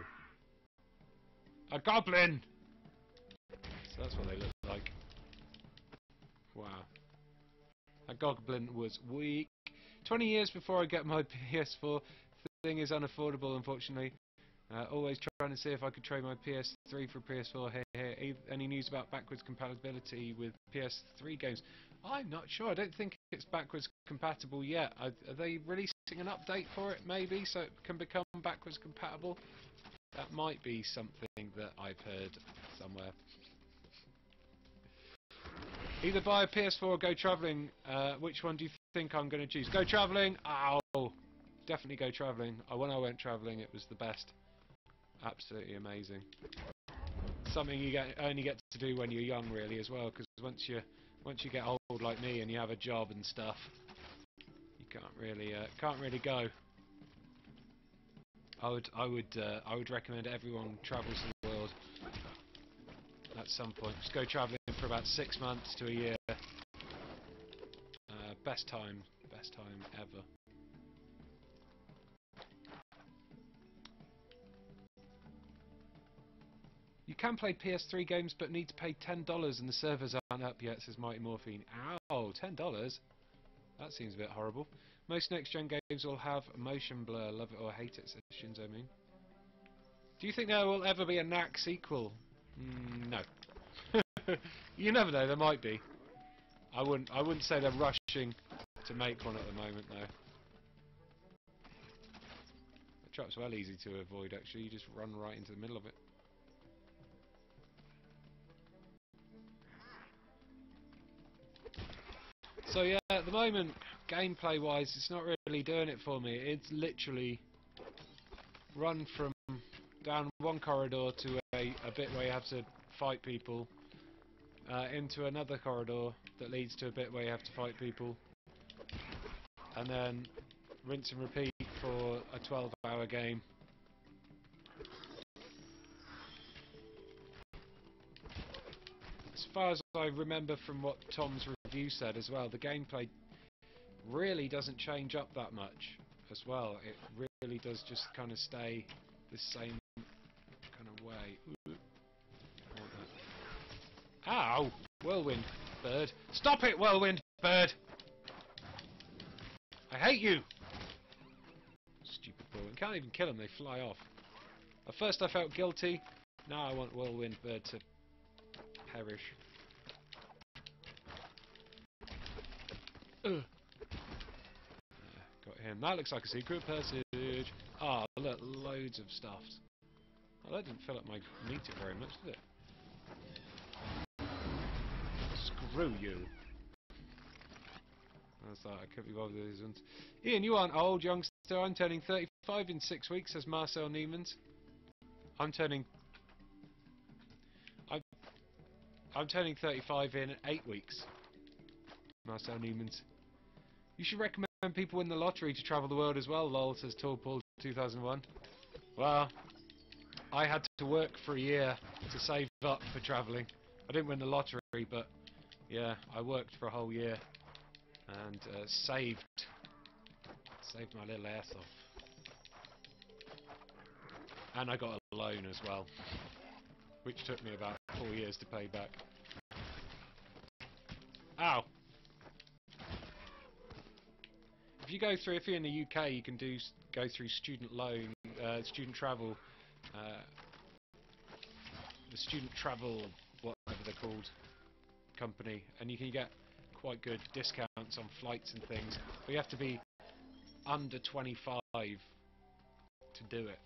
A goblin! So that's what they look like. Wow. A goblin was weak. 20 years before I get my PS4. The thing is unaffordable, unfortunately. Always trying to see if I could trade my PS3 for PS4. Hey, hey. Any news about backwards compatibility with PS3 games? I'm not sure. I don't think it's backwards compatible yet. Are they releasing an update for it, maybe, so it can become backwards compatible? That might be something that I've heard somewhere. Either buy a PS4 or go travelling. Which one do you think I'm going to choose? Go travelling! Ow! Definitely go travelling. When I went travelling, it was the best. Absolutely amazing. Something you only get to do when you're young, really, as well. Because once you get old like me and you have a job and stuff, you can't really go. I would recommend everyone travels the world at some point. Just go travelling for about 6 months to a year. Best time ever. You can play PS3 games, but need to pay $10, and the servers aren't up yet, says Mighty Morphine. Ow, $10. That seems a bit horrible. Most next-gen games will have motion blur, love it or hate it, says Shinzo Moon. Do you think there will ever be a Knack sequel? No. You never know, there might be. I wouldn't say they're rushing to make one at the moment, though. The trap's well easy to avoid, actually. You just run right into the middle of it. So yeah, at the moment, gameplay-wise, it's not really doing it for me. It's literally run from down one corridor to a bit where you have to fight people, into another corridor that leads to a bit where you have to fight people, and then rinse and repeat for a 12-hour game. As far as I remember from what Tom's review said as well, the gameplay really doesn't change up that much as well. It really does just kind of stay the same kind of way. Ooh. Ow! Whirlwind bird. Stop it, whirlwind bird! I hate you! Stupid whirlwind. Can't even kill them, they fly off. At first I felt guilty, now I want whirlwind bird to perish. Got him. That looks like a secret passage. Ah, oh, look, loads of stuff. Well, that didn't fill up my meter very much, did it? Screw you. That's that. I couldn't be bothered with these ones. Ian, you aren't old, youngster. I'm turning 35 in 6 weeks, says Marcel Niemans. I'm turning 35 in 8 weeks. Marcel Niemans. You should recommend people win the lottery to travel the world as well, lol, says Tall Paul 2001. Well, I had to work for a year to save up for travelling. I didn't win the lottery, but yeah, I worked for a whole year and saved my little ass off. And I got a loan as well. which took me about 4 years to pay back. Ow! If you go through, if you're in the UK, you can go through student loan, student travel, the student travel, whatever they're called, company, and you can get quite good discounts on flights and things, but you have to be under 25 to do it.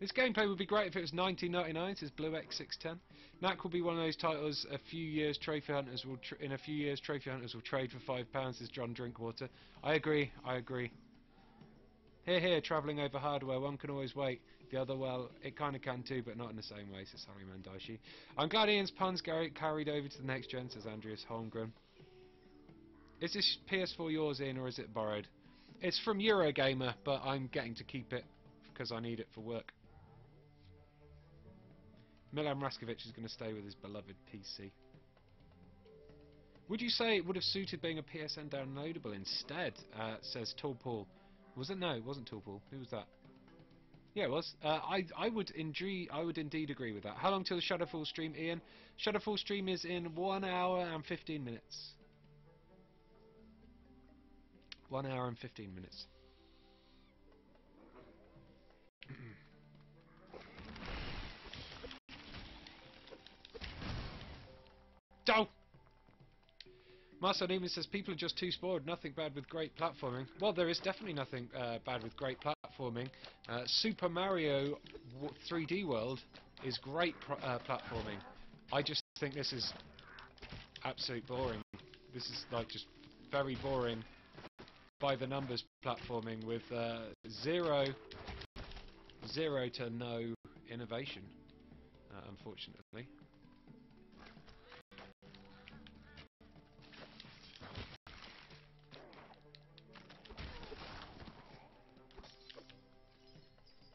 This gameplay would be great if it was 1999, says BlueX610. Knack will be one of those titles in a few years Trophy Hunters will trade for £5, says John Drinkwater. I agree, I agree. Here, here, travelling over hardware, one can always wait. The other, well, it kinda can too, but not in the same way, says Harry Mandaishi. I'm glad Ian's puns carried over to the next gen, says Andreas Holmgren. Is this PS4 yours, Ian, or is it borrowed? It's from Eurogamer, but I'm getting to keep it because I need it for work. Milan Raskovic is going to stay with his beloved PC. Would you say it would have suited being a PSN downloadable instead? Says Tall Paul. Was it? No, it wasn't Tall Paul. Who was that? Yeah, it was. I would indeed agree with that. How long till the Shadowfall stream, Ian? Shadowfall stream is in 1 hour and 15 minutes. 1 hour and 15 minutes. Doh! Marcel Neiman says people are just too spoiled. Nothing bad with great platforming. Well, there is definitely nothing bad with great platforming. Super Mario 3D World is great platforming. I just think this is absolute boring. This is like just very boring by the numbers platforming with zero to no innovation, unfortunately.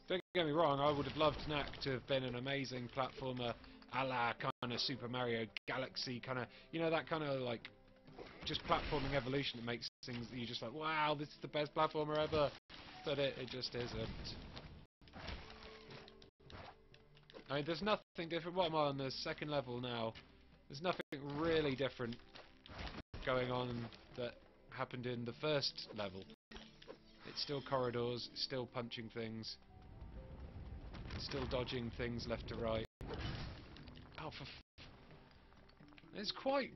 Don't get me wrong, I would have loved Knack to have been an amazing platformer a la kind of Super Mario Galaxy, kind of, you know, that kind of like just platforming evolution that makes things that you're just like, wow, this is the best platformer ever, but it just isn't. I mean, there's nothing different. What am I on the second level now? There's nothing really different going on that happened in the first level. It's still corridors, it's still punching things, it's still dodging things left to right. Oh, for f... It's quite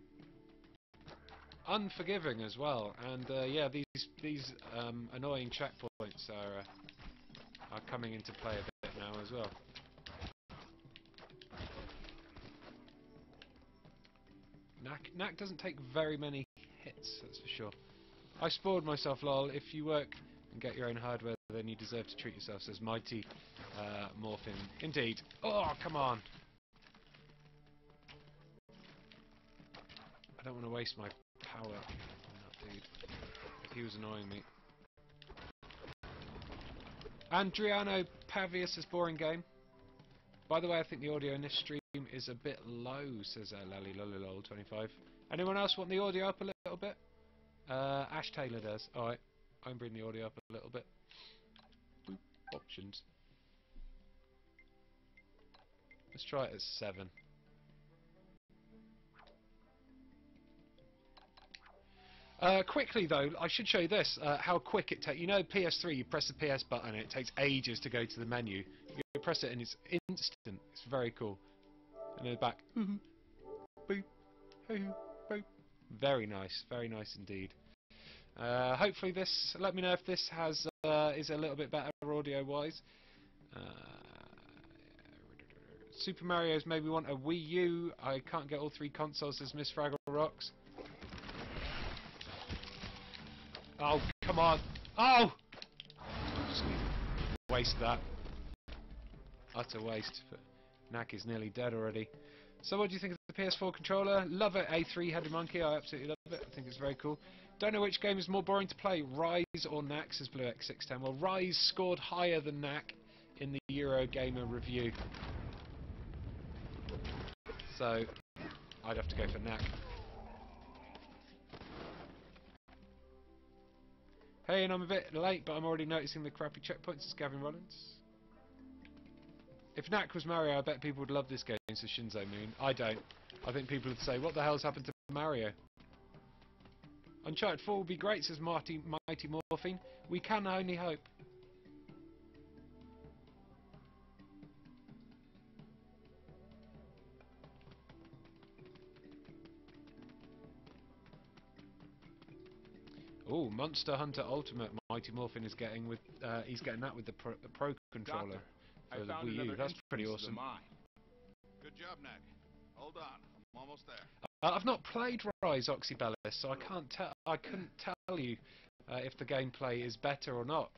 unforgiving as well, and yeah, these annoying checkpoints are coming into play a bit now as well. Knack doesn't take very many hits, that's for sure. I spoiled myself, lol. If you work and get your own hardware, then you deserve to treat yourself, says Mighty Morphin. Indeed. Oh, come on! I don't want to waste my power on that dude. He was annoying me. Andriano Pavius is boring game. By the way, I think the audio in this stream is a bit low, says LallyLollyLol25. Anyone else want the audio up a little bit? Ash Taylor does. Alright, I'm bringing the audio up a little bit. Boop. Options. Let's try it at 7. Quickly though, I should show you this, how quick it takes. You know PS3, you press the PS button and it takes ages to go to the menu. You press it and it's instant. It's very cool. And then back, boop, boop. Very nice indeed. Hopefully this, let me know if this has is a little bit better audio-wise. Super Mario's maybe want a Wii U. I can't get all three consoles, says Miss Fraggle Rocks. Oh, come on! Oh! Waste that. Utter waste. But Knack is nearly dead already. So what do you think of the PS4 controller? Love it, A3-headed monkey. I absolutely love it. I think it's very cool. Don't know which game is more boring to play, Rise or Knack, says BlueX610. Well, Rise scored higher than Knack in the Eurogamer review. So, I'd have to go for Knack. Hey, and I'm a bit late, but I'm already noticing the crappy checkpoints, says Gavin Rollins. If Knack was Mario, I bet people would love this game, says Shinzo Moon. I don't. I think people would say, what the hell's happened to Mario? Uncharted 4 will be great, says Mighty Morphine. We can only hope. Oh, Monster Hunter Ultimate, Mighty Morphin is getting with, he's getting that with the Pro Controller for the Wii U. That's pretty awesome. Good job, Knack. Hold on, I'm almost there. I've not played Rise, Oxybellis, so I can't tell. I couldn't tell you if the gameplay is better or not.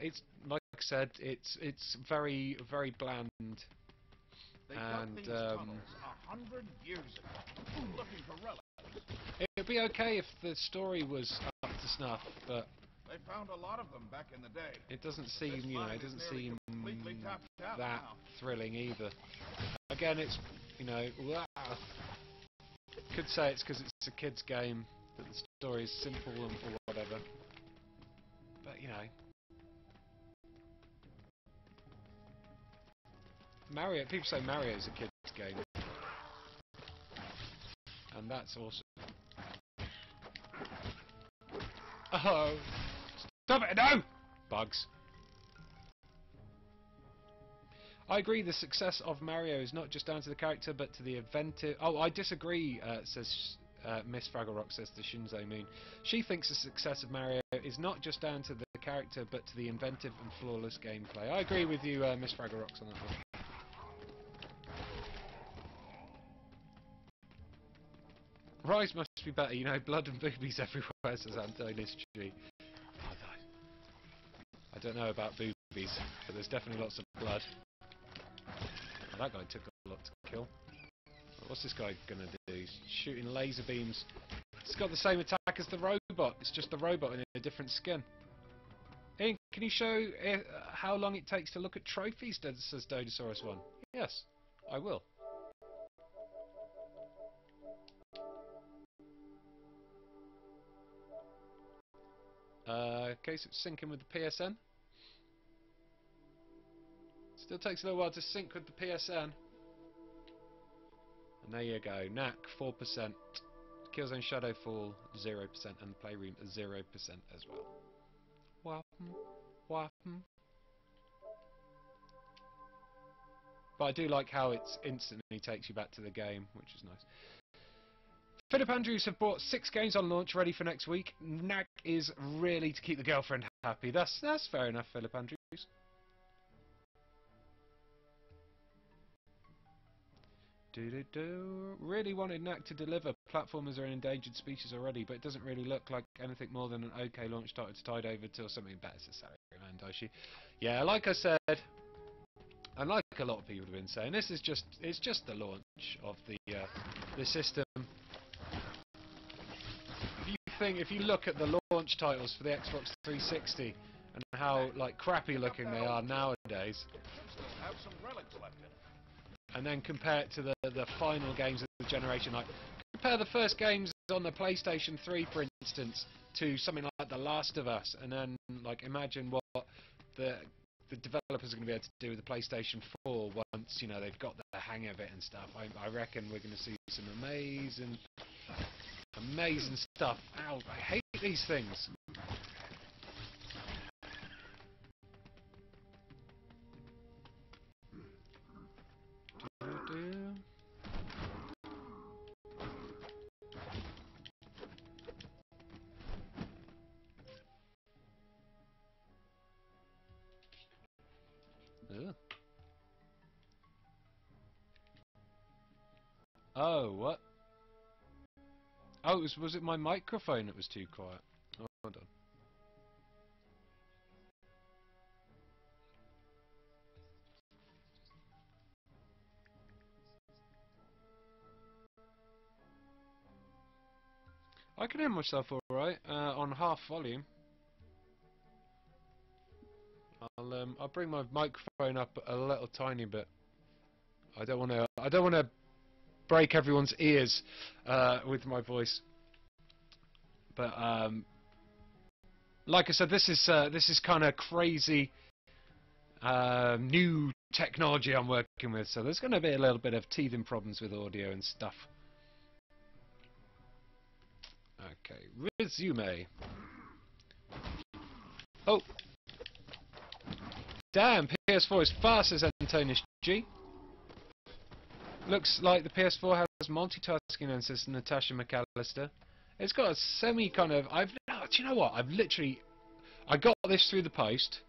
It's like I said, it's very, very bland. They dug these tunnels 100 years ago, looking for relics. It'd be okay if the story was up to snuff, but they found a lot of them back in the day. It doesn't seem, you know, it doesn't seem that thrilling either. Again, it's, you know, could say it's because it's a kid's game, that the story is simple and or whatever. But you know, Mario. People say Mario is a kid's game. And that's awesome. Oh! Stop it! No! Bugs. I agree the success of Mario is not just down to the character, but to the inventive... Oh, I disagree, says Miss Fraggle Rock, says to Shinzo Moon. She thinks the success of Mario is not just down to the character, but to the inventive and flawless gameplay. I agree with you, Miss Fraggle Rock, on that one. Rise must be better, you know, blood and boobies everywhere, says Antonis G. I don't know about boobies, but there's definitely lots of blood. Well, that guy took a lot to kill. But what's this guy gonna do? He's shooting laser beams. It's got the same attack as the robot, it's just the robot in a different skin. Ian, can you show how long it takes to look at trophies, says Dodosaurus 1? Yes, I will. Okay, so it's syncing with the PSN. Still takes a little while to sync with the PSN. And there you go. Knack 4%, Killzone Shadow Fall 0%, and the Playroom 0% as well. Waham, waham. But I do like how it instantly takes you back to the game, which is nice. Philip Andrews have bought 6 games on launch ready for next week. Knack is really to keep the girlfriend happy. That's fair enough, Philip Andrews. Really wanted Knack to deliver. Platformers are an endangered species already, but it doesn't really look like anything more than an okay launch title to tide over till something better, says Sarah. Yeah, like I said, and like a lot of people have been saying, this is just it's just the launch of the system. If you look at the launch titles for the Xbox 360 and how like crappy looking they are nowadays, and then compare it to the final games of the generation, like compare the first games on the PlayStation 3, for instance, to something like The Last of Us, and then like imagine what the developers are going to be able to do with the PlayStation 4 once, you know, they've got the hang of it and stuff. I reckon we're going to see some amazing. Amazing stuff. Ow, I hate these things. Oh, what? Oh, was it my microphone that was too quiet? Oh, hold on. I can hear myself alright, on half volume. I'll bring my microphone up a little tiny bit. I don't wanna break everyone's ears with my voice, but like I said, this is kind of crazy new technology I'm working with, so there's going to be a little bit of teething problems with audio and stuff. Okay, resume. Oh! Damn, PS4 is fast, says Antonius G. Looks like the PS4 has multitasking and says Natasha McAllister. It's got a semi kind of... do you know what? I've literally... I got this through the post.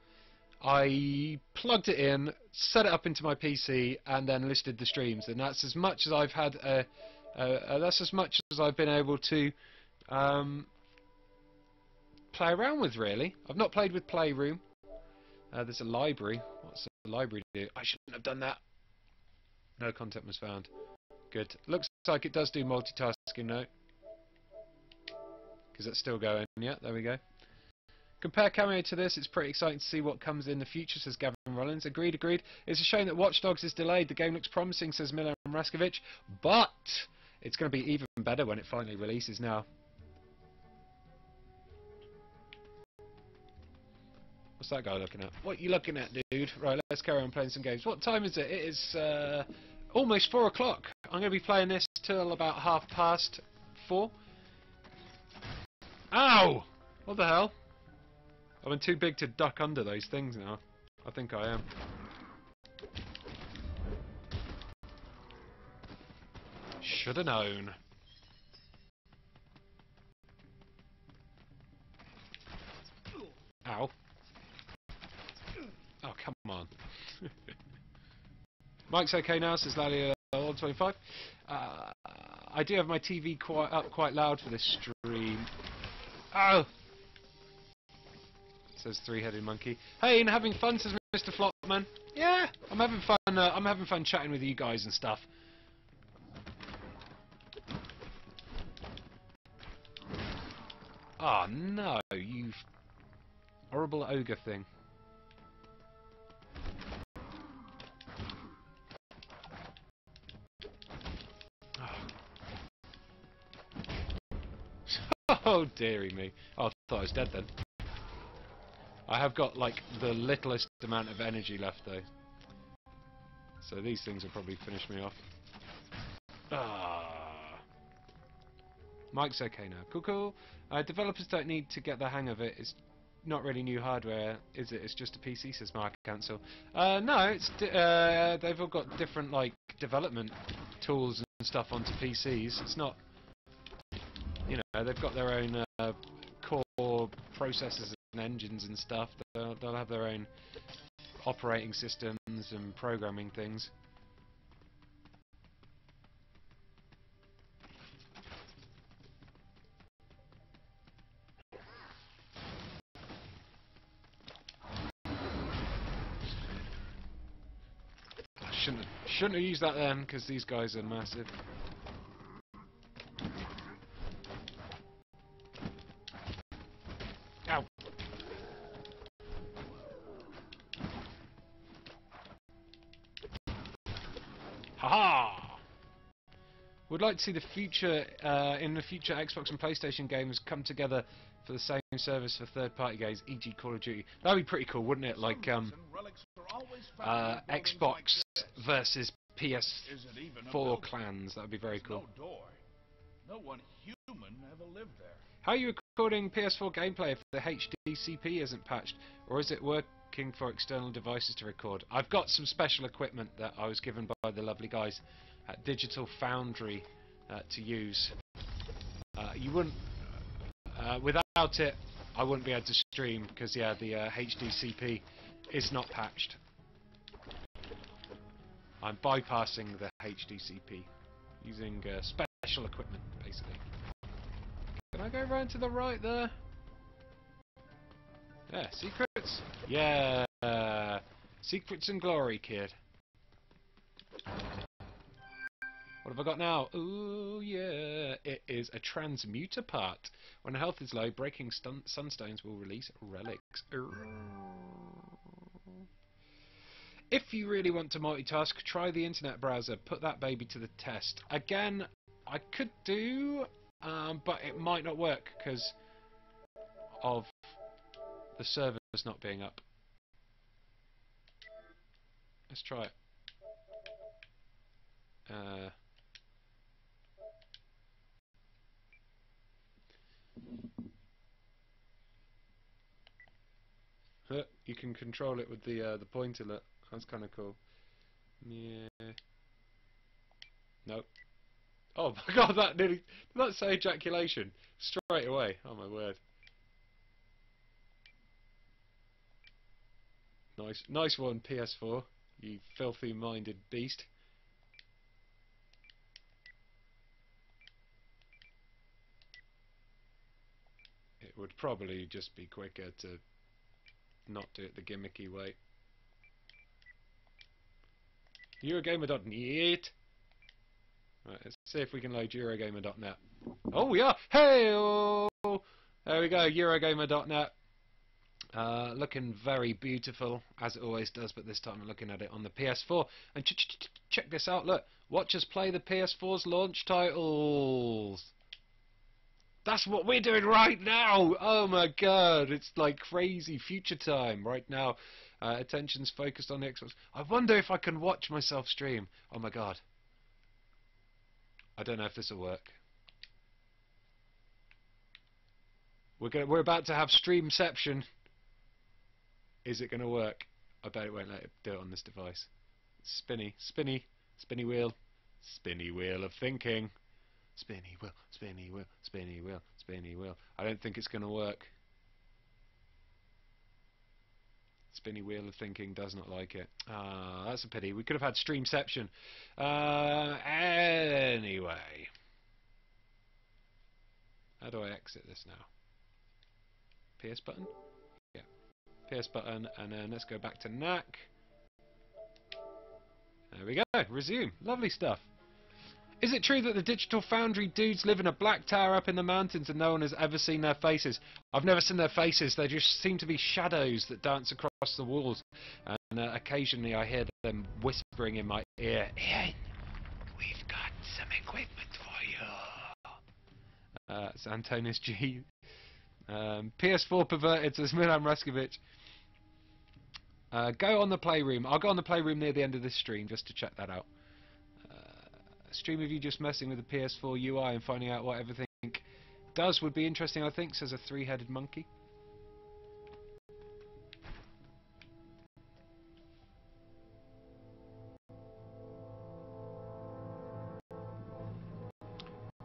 I plugged it in, set it up into my PC, and then listed the streams. And that's as much as I've had... that's as much as I've been able to play around with, really. I've not played with Playroom. There's a library. What's the library do? I shouldn't have done that. No content was found. Good. Looks like it does do multitasking, though. Because it's still going. Yeah, there we go. Compare Cameo to this, it's pretty exciting to see what comes in the future, says Gavin Rollins. Agreed, agreed. It's a shame that Watch Dogs is delayed. The game looks promising, says Milan Raskovic, but it's going to be even better when it finally releases now. What's that guy looking at? What are you looking at, dude? Right, let's carry on playing some games. What time is it? It is almost 4 o'clock. I'm going to be playing this till about 4:30. Ow! What the hell? I've been too big to duck under those things now. I think I am. Shoulda known. Ow. Oh, come on. Mike's okay now, says Lally125. I do have my TV up quite loud for this stream. Ow! Says Three-Headed Monkey. Hey, and having fun, says Mr. Flopman. Yeah, I'm having fun. I'm having fun chatting with you guys and stuff. Ah, oh, no, you horrible ogre thing. Oh, oh dearie me. Oh, I thought I was dead then. I have got, like, the littlest amount of energy left, though. So these things will probably finish me off. Ah. Mike's okay now. Cool, cool. Developers don't need to get the hang of it. It's not really new hardware, is it? It's just a PC, says Mark Council. No, it's they've all got different, like, development tools and stuff onto PCs. It's not... You know, they've got their own core processors and engines and stuff. They'll have their own operating systems and programming things. I shouldn't have used that then, because these guys are massive. Would like to see the future in the future Xbox and PlayStation games come together for the same service for third-party games, e.g. Call of Duty. That'd be pretty cool, wouldn't it? Like Xbox versus PS4 clans. That'd be very cool. No one human ever lived there. How are you recording PS4 gameplay if the HDCP isn't patched, or is it working for external devices to record? I've got some special equipment that I was given by the lovely guys at Digital Foundry to use. You wouldn't... without it, I wouldn't be able to stream, because, yeah, the HDCP is not patched. I'm bypassing the HDCP, using special equipment, basically. Can I go round to the right there? Yeah, secrets? Yeah! Secrets and glory, kid. What have I got now? Ooh, yeah. It is a transmuter part. When health is low, breaking sunstones will release relics. If you really want to multitask, try the internet browser. Put that baby to the test. Again, I could do, but it might not work because of the servers not being up. Let's try it. You can control it with the pointer. Look, that's kind of cool. Yeah. Nope. Oh my god, that nearly... Did that say ejaculation? Straight away. Oh my word. Nice. Nice one, PS4. You filthy-minded beast. It would probably just be quicker to not do it the gimmicky way. Eurogamer.net. Right, let's see if we can load Eurogamer.net. Oh, we are! Hey! -oh! There we go, Eurogamer.net. Looking very beautiful, as it always does, but this time I'm looking at it on the PS4. And check this out, look. Watch us play the PS4's launch titles. That's what we're doing right now! Oh my god, it's like crazy future time right now. Attention's focused on the Xbox. I wonder if I can watch myself stream. Oh my god. I don't know if this will work. We're about to have streamception. Is it going to work? I bet it won't let it do it on this device. Spinny, spinny, spinny wheel of thinking. Spinny wheel, spinny wheel, spinny wheel, spinny wheel. I don't think it's going to work. Spinny wheel of thinking does not like it. Ah, that's a pity. We could have had streamception. Anyway. How do I exit this now? PS button? Yeah. PS button, and then let's go back to Knack. There we go. Resume. Lovely stuff. Is it true that the Digital Foundry dudes live in a black tower up in the mountains and no one has ever seen their faces? I've never seen their faces, they just seem to be shadows that dance across the walls. And occasionally I hear them whispering in my ear, Ian, we've got some equipment for you. It's Antonis G. PS4 perverted, says Milan Raskovic. Go on the Playroom. I'll go on the Playroom near the end of this stream just to check that out. Stream of you just messing with the PS4 UI and finding out what everything does would be interesting, I think, says a three-headed monkey.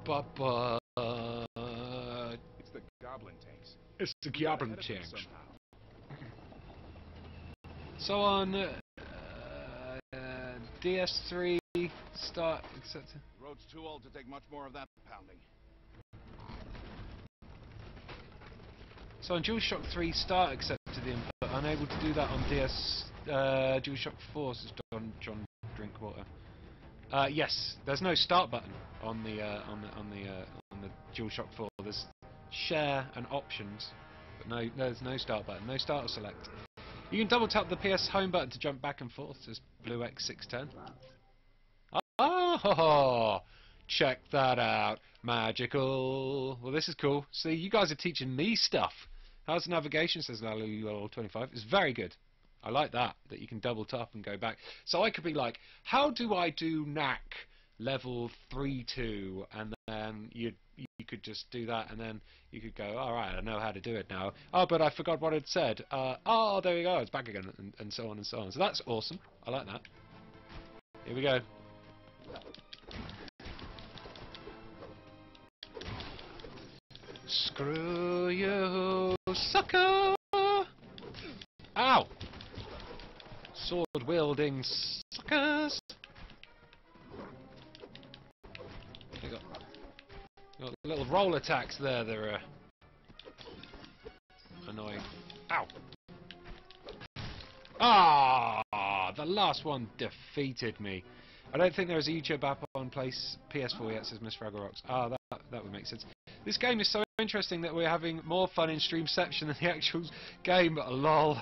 Papa, it's the goblin tanks. It's the goblin tanks. So on DS3. Start, etc. Road's too old to take much more of that pounding. So on DualShock 3, start accepted input, unable to do that on DualShock 4, says John Drinkwater. Yes, there's no start button on the DualShock 4. There's share and options, but no, there's no start button, no start or select. You can double tap the PS Home button to jump back and forth, says BlueX610. Oh, check that out. Magical. Well, this is cool. See, you guys are teaching me stuff. How's the navigation, says LaLuLol25. It's very good. I like that you can double tap and go back. So I could be like, how do I do Knack level 3-2? And then you could just do that, and then you could go, alright, I know how to do it now. Oh, but I forgot what it said. Oh, there we go. It's back again, and so on and so on. So that's awesome. I like that. Here we go. Screw you, sucker! Ow! Sword-wielding suckers! They got little roll attacks there, they're annoying. Ow! Ah! The last one defeated me. I don't think there is a YouTube app on PS4 yet, says Miss Fraggle Rocks. Ah, that would make sense. This game is so interesting that we're having more fun in streamception than the actual game. LOL,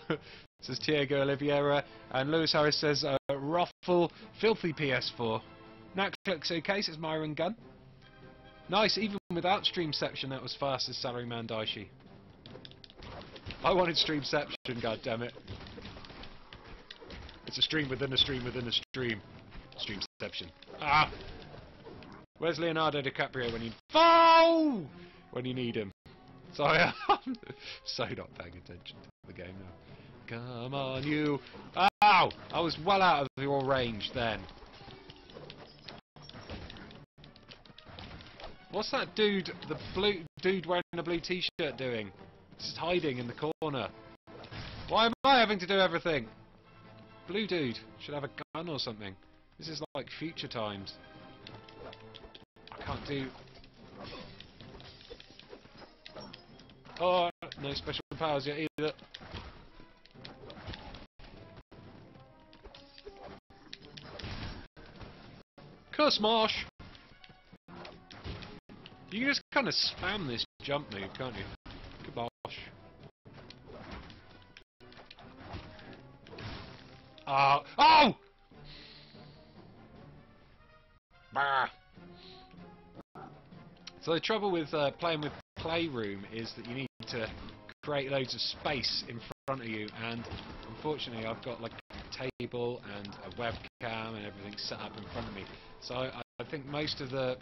says Diego Oliveira. And Lewis Harris says, Ruffle, filthy PS4. Knack looks okay, says Myron Gunn. Nice, even without streamception that was fast, says Salaryman Daishi. I wanted streamception, goddammit. It's a stream within a stream within a stream. Streamception. Ah! Where's Leonardo DiCaprio when you... Oh! When you need him. Sorry, I'm so not paying attention to the game now. Come on, you. Ow! I was well out of your range then. What's that dude, the blue dude wearing a blue t-shirt doing? Just hiding in the corner. Why am I having to do everything? Blue dude should have a gun or something. This is like future times. I can't do... Oh, no special powers yet either. Curse Marsh! You can just kind of spam this jump move, can't you? Kibosh. Oh! Bah! So the trouble with playing with Playroom is that you need to create loads of space in front of you, and unfortunately I've got like a table and a webcam and everything set up in front of me, so I think most of the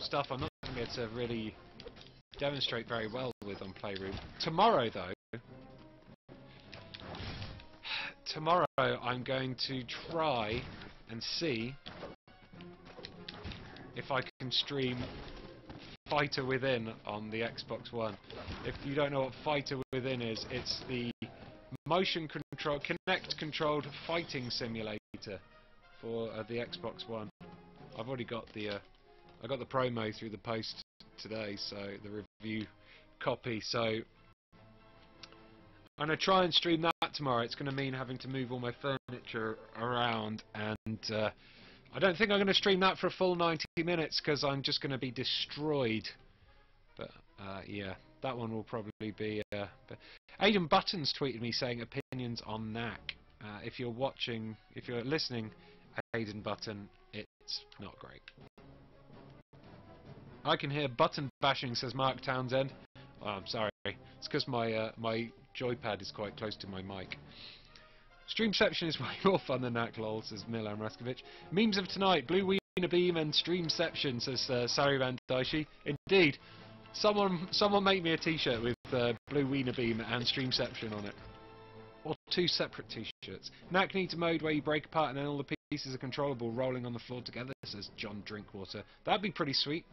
stuff I'm not going to be able to really demonstrate very well with on Playroom. Tomorrow though, tomorrow I'm going to try and see if I can stream Fighter Within on the Xbox One. If you don't know what Fighter Within is, it's the motion control, Kinect controlled fighting simulator for the Xbox One. I've already got the I got the promo through the post today, so the review copy. So I'm gonna try and stream that tomorrow. It's gonna mean having to move all my furniture around, and I don't think I'm going to stream that for a full 90 minutes because I'm just going to be destroyed. But yeah, that one will probably be... Aidan Buttons tweeted me saying opinions on Knack. If you're watching, if you're listening, Aidan Button, it's not great. I can hear button bashing, says Mark Townsend. Oh, I'm sorry. It's because my, my joypad is quite close to my mic. Streamception is way more fun than that, lol, says Milan Raskovic. Memes of tonight, Blue Wiener Beam and Streamception, says Sari Van Daishi. Indeed. Someone make me a t-shirt with Blue Wiener Beam and Streamception on it. Or two separate t-shirts. Knack needs a mode where you break apart and then all the pieces are controllable, rolling on the floor together, says John Drinkwater. That'd be pretty sweet.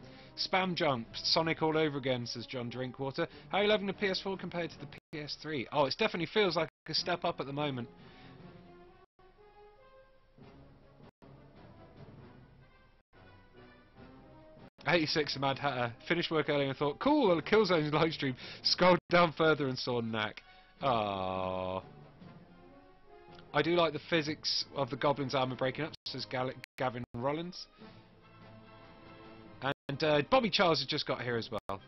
Spam jump, Sonic all over again, says John Drinkwater. How are you loving the PS4 compared to the PS3? Oh, it definitely feels like a step up at the moment. '86 Mad Hatter. Finished work early and thought, cool, a Killzone livestream. Scrolled down further and saw Knack. Ah. I do like the physics of the Goblin's armour breaking up, says Gavin Rollins. And Bobby Charles has just got here as well.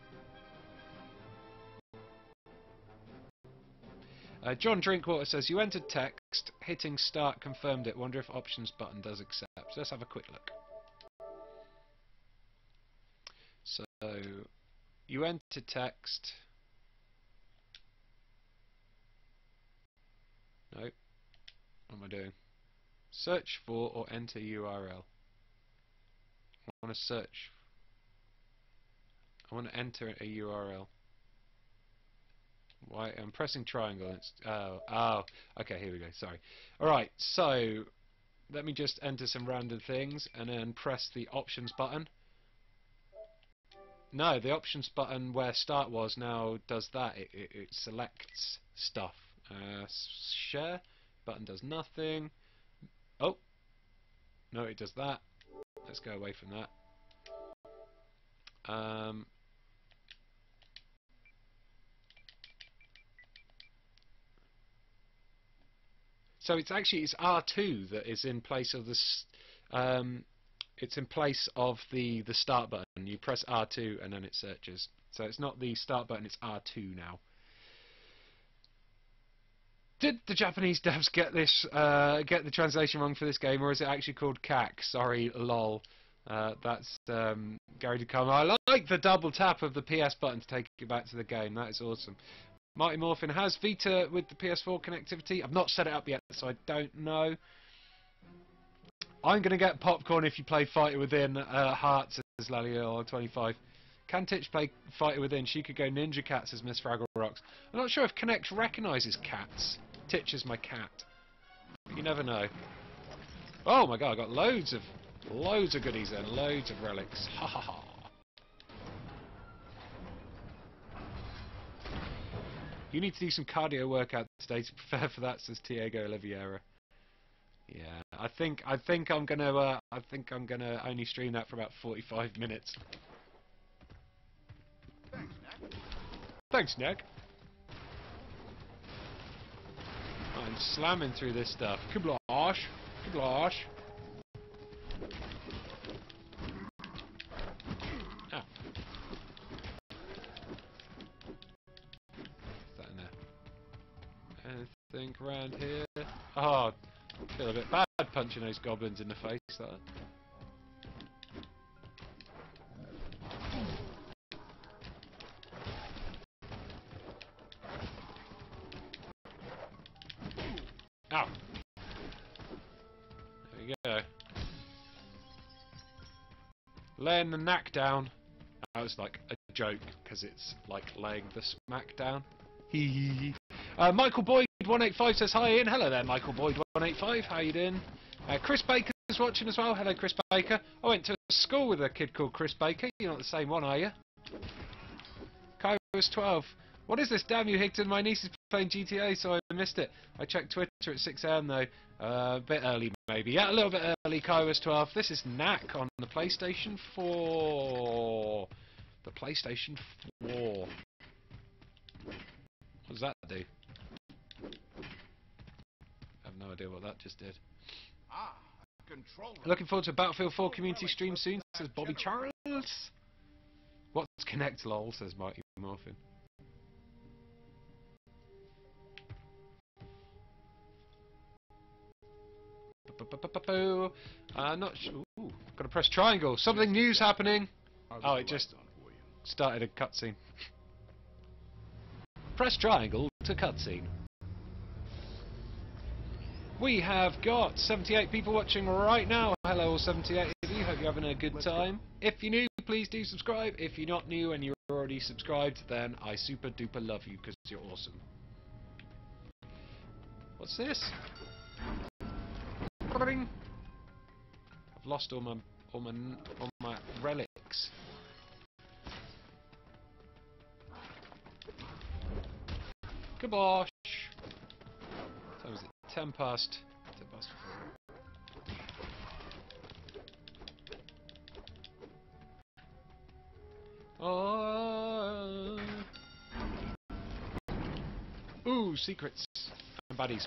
John Drinkwater says, you entered text, hitting start confirmed it. Wonder if options button does accept. Let's have a quick look. So, you enter text. No. What am I doing? Search for or enter URL. I want to search. I want to enter a URL. Why? I'm pressing triangle. It's, oh, okay, here we go. Sorry. Alright, so let me just enter some random things and then press the options button. No, the options button where start was now does that. It selects stuff. Share button does nothing. Oh, no, it does that. Let's go away from that. So it's actually it's R2 that is in place of this. It's in place of the start button. You press R2 and then it searches. So it's not the start button, it's R2 now. Did the Japanese devs get this? Get the translation wrong for this game, or is it actually called CAC? Sorry, lol. That's Gary DeCarmo. I like the double tap of the PS button to take you back to the game. That is awesome. Mighty Morphin has Vita with the PS4 connectivity. I've not set it up yet, so I don't know. I'm going to get popcorn if you play Fighter Within, Hearts as Lalior25. Can Titch play Fighter Within? She could go Ninja Cats as Miss Fraggle Rocks. I'm not sure if Kinect recognises cats. Titch is my cat. You never know. Oh my god, I got loads of goodies and loads of relics. Ha ha ha. You need to do some cardio workout today to prepare for that, says Diego Oliveira. Yeah, I think I'm gonna only stream that for about 45 minutes. Thanks, Knack. Thanks, Knack. I'm slamming through this stuff. Kablosh, kablosh. Think round here. Oh, I feel a bit bad punching those goblins in the face. That. Ow. There we go. Laying the Knack down. That was like a joke because it's like laying the smack down. Hee hee hee. Michael Boyd 185 says hi Ian. Hello there, Michael Boyd 185. How you doing? Chris Baker's watching as well. Hello, Chris Baker. I went to school with a kid called Chris Baker. You're not the same one, are you? Kai was 12. What is this? Damn you, Higton. My niece is playing GTA, so I missed it. I checked Twitter at 6 AM though. A bit early, maybe. Yeah, a little bit early. Kai was 12. This is Knack on the PlayStation 4. The PlayStation 4. What does that do? I have no idea what that just did. Ah, control. Looking forward to a Battlefield 4 community stream soon, says Bobby Charles. What's Kinect lol, says Mighty Morphin. I'm not sure. Ooh, gotta press triangle. Something new's happening. Oh, it just started a cutscene. Press triangle to cutscene. We have got 78 people watching right now. Hello all 78 of you, hope you're having a good time. If you're new, please do subscribe. If you're not new and you're already subscribed, then I super duper love you because you're awesome. What's this? I've lost all my relics. Kabosh! So is it 10 past. 10 past. Oh. Ooh, secrets and baddies.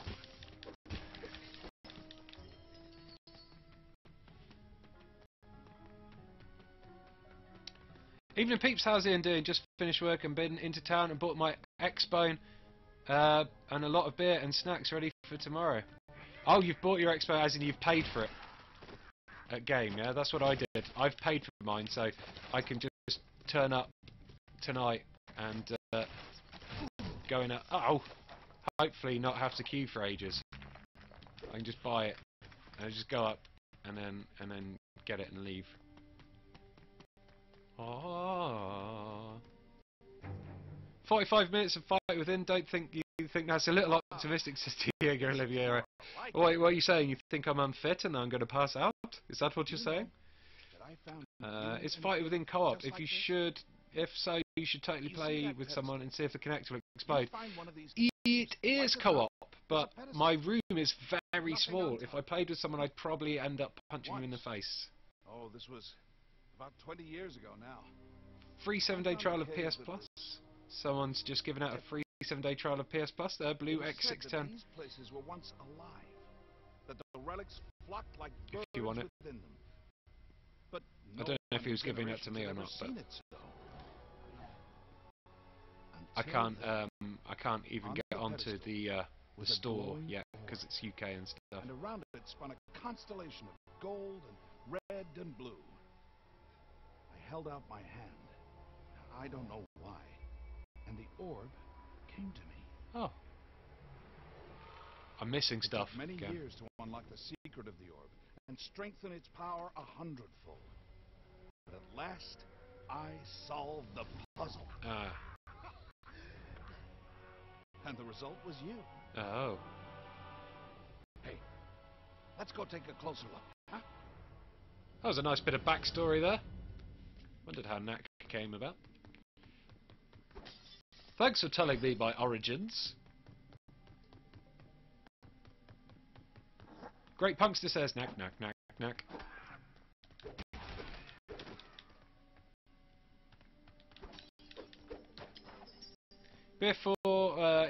Evening peeps, how's Ian doing? Just finished work and been into town and bought my X-Bone. And a lot of beer and snacks ready for tomorrow. Oh, you've bought your expo as in you've paid for it. At game, yeah? That's what I did. I've paid for mine, so I can just turn up tonight and go in a... Oh! Hopefully not have to queue for ages. I can just buy it and I just go up and then get it and leave. Oh. 45 minutes of Fight Within, don't think you think that's a little optimistic, says Diego Oliveira. Wait, what are you saying? You think I'm unfit and I'm going to pass out? Is that what you're saying? It's Fight Within co-op. If so, you should totally play with someone and see if the Kinect will explode. It is co-op, but my room is very small. If I played with someone, I'd probably end up punching them in the face. Oh, this was about 20 years ago now. Free 7-day trial of PS Plus. Someone's just given out a free 7-day trial of PS Plus there, Blue X610. These places were once alive, that the relics flocked like birds if you want it. Within them. But no, I don't know if he was giving that to me or not, but I can't even get onto the store yet because it's UK and stuff. And around it spun a constellation of gold and red and blue. I held out my hand. I don't know why. And the orb came to me. Oh. I'm missing stuff. It took many years to unlock the secret of the orb and strengthen its power 100-fold. But at last, I solved the puzzle. And the result was you. Oh. Hey, let's go take a closer look, huh? That was a nice bit of backstory there. Wondered how Knack came about. Thanks for telling me my origins. Great punkster says Knack, Knack, Knack, Knack. Before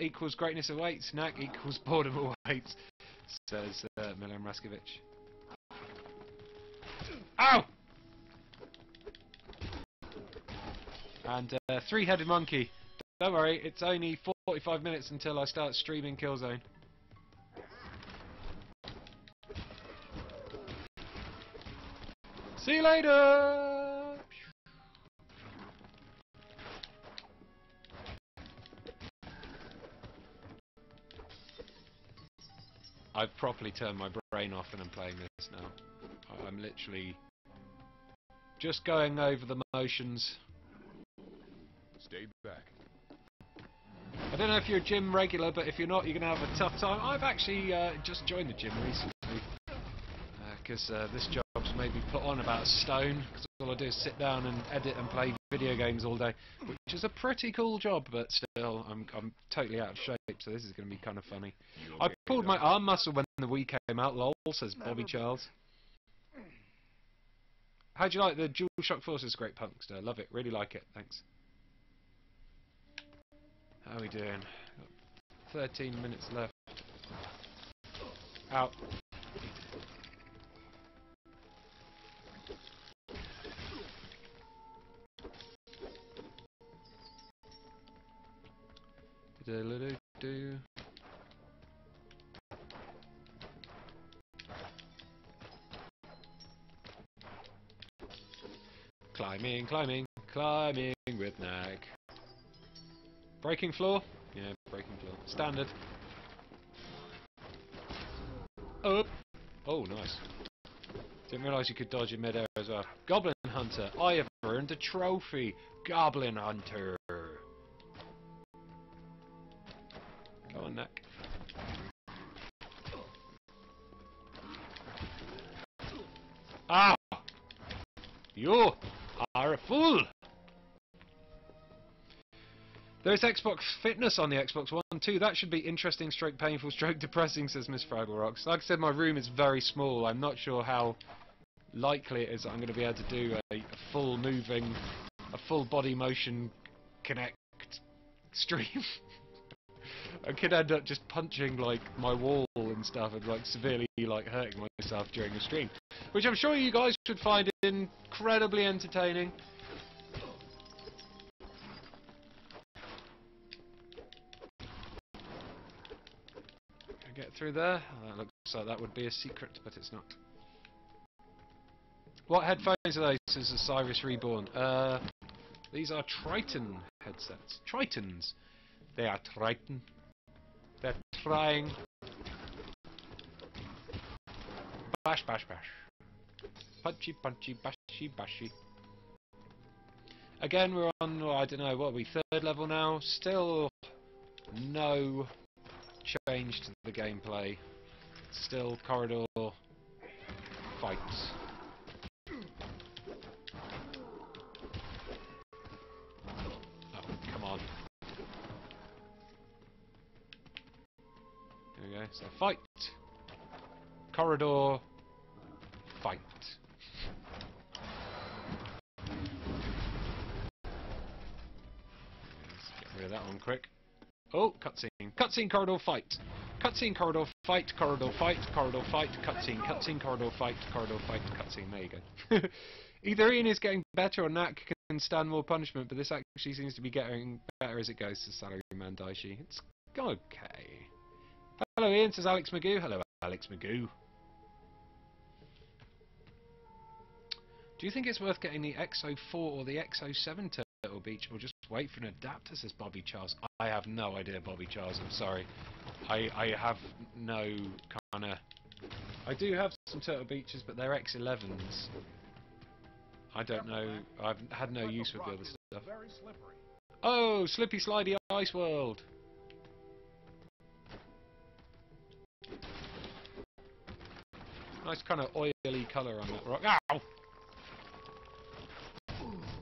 equals greatness awaits, Knack equals boredom awaits, says Milan Raskovich. Ow! And three-headed monkey. Don't worry, it's only 45 minutes until I start streaming Killzone. See you later! I've properly turned my brain off and I'm playing this now. I'm literally just going over the motions. Stay back. I don't know if you're a gym regular, but if you're not, you're going to have a tough time. I've actually just joined the gym recently. Because this job's made me put on about a stone, because all I do is sit down and edit and play video games all day, which is a pretty cool job, but still, I'm totally out of shape, so this is going to be kind of funny. I pulled my arm muscle when the Wii came out, lol, says Bobby Charles. How'd you like the DualShock 4? Says Great Punkster. Love it, really like it, thanks. How are we doing? Got 13 minutes left. Out. Climbing, climbing, climbing with Knack. Breaking floor? Yeah, breaking floor. Standard. Up. Oh, nice. Didn't realise you could dodge in mid-air as well. Goblin Hunter. I have earned a trophy. Goblin Hunter. Come on, Knack. Ah! You are a fool! There's Xbox Fitness on the Xbox One too. That should be interesting, stroke painful, stroke depressing, says Miss Fragglerocks. Like I said, my room is very small. I'm not sure how likely it is that I'm going to be able to do a full body motion Kinect stream. I could end up just punching like my wall and stuff and like severely like hurting myself during a stream, which I'm sure you guys should find incredibly entertaining. Get through there. That looks like that would be a secret, but it's not. What headphones are those? Says the Cyrus Reborn. These are Tritton headsets. Tritons. They are Tritton. They're trying. Bash, bash, bash. Punchy, punchy, bashy, bashy. Again, we're on, well, I don't know, what are we, third level now? Still no change to the gameplay. Still corridor fights. Oh, come on. There we go. So fight. Corridor fight. Let's get rid of that one quick. Oh, cutscene. Cutscene, corridor, fight. Cutscene, corridor, fight, corridor, fight, corridor, fight, cutscene, cutscene, corridor, fight, cutscene. There you go. Either Ian is getting better or Knack can stand more punishment, but this actually seems to be getting better as it goes to Salaryman Daishi. It's okay. Hello Ian, says Alex Magoo. Hello Alex Magoo. Do you think it's worth getting the XO4 or the XO7 Little Beach, or just wait for an adapter, says Bobby Charles. I have no idea, Bobby Charles, I'm sorry. I have no kind of... I do have some Turtle Beaches, but they're X11s. I don't know, I've had no use for the other stuff. Oh, Slippy Slidey Ice World! Nice kind of oily colour on that rock. Ow!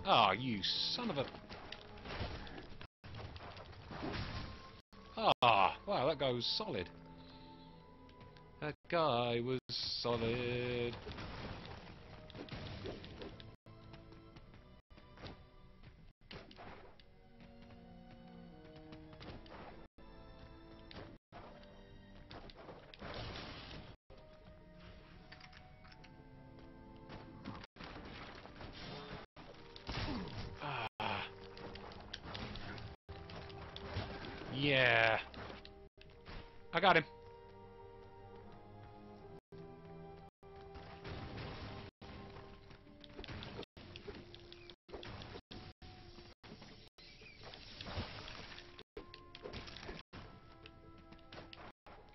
Ah, oh, you son of a... Ah, oh, wow, that guy was solid. That guy was solid. Yeah, I got him.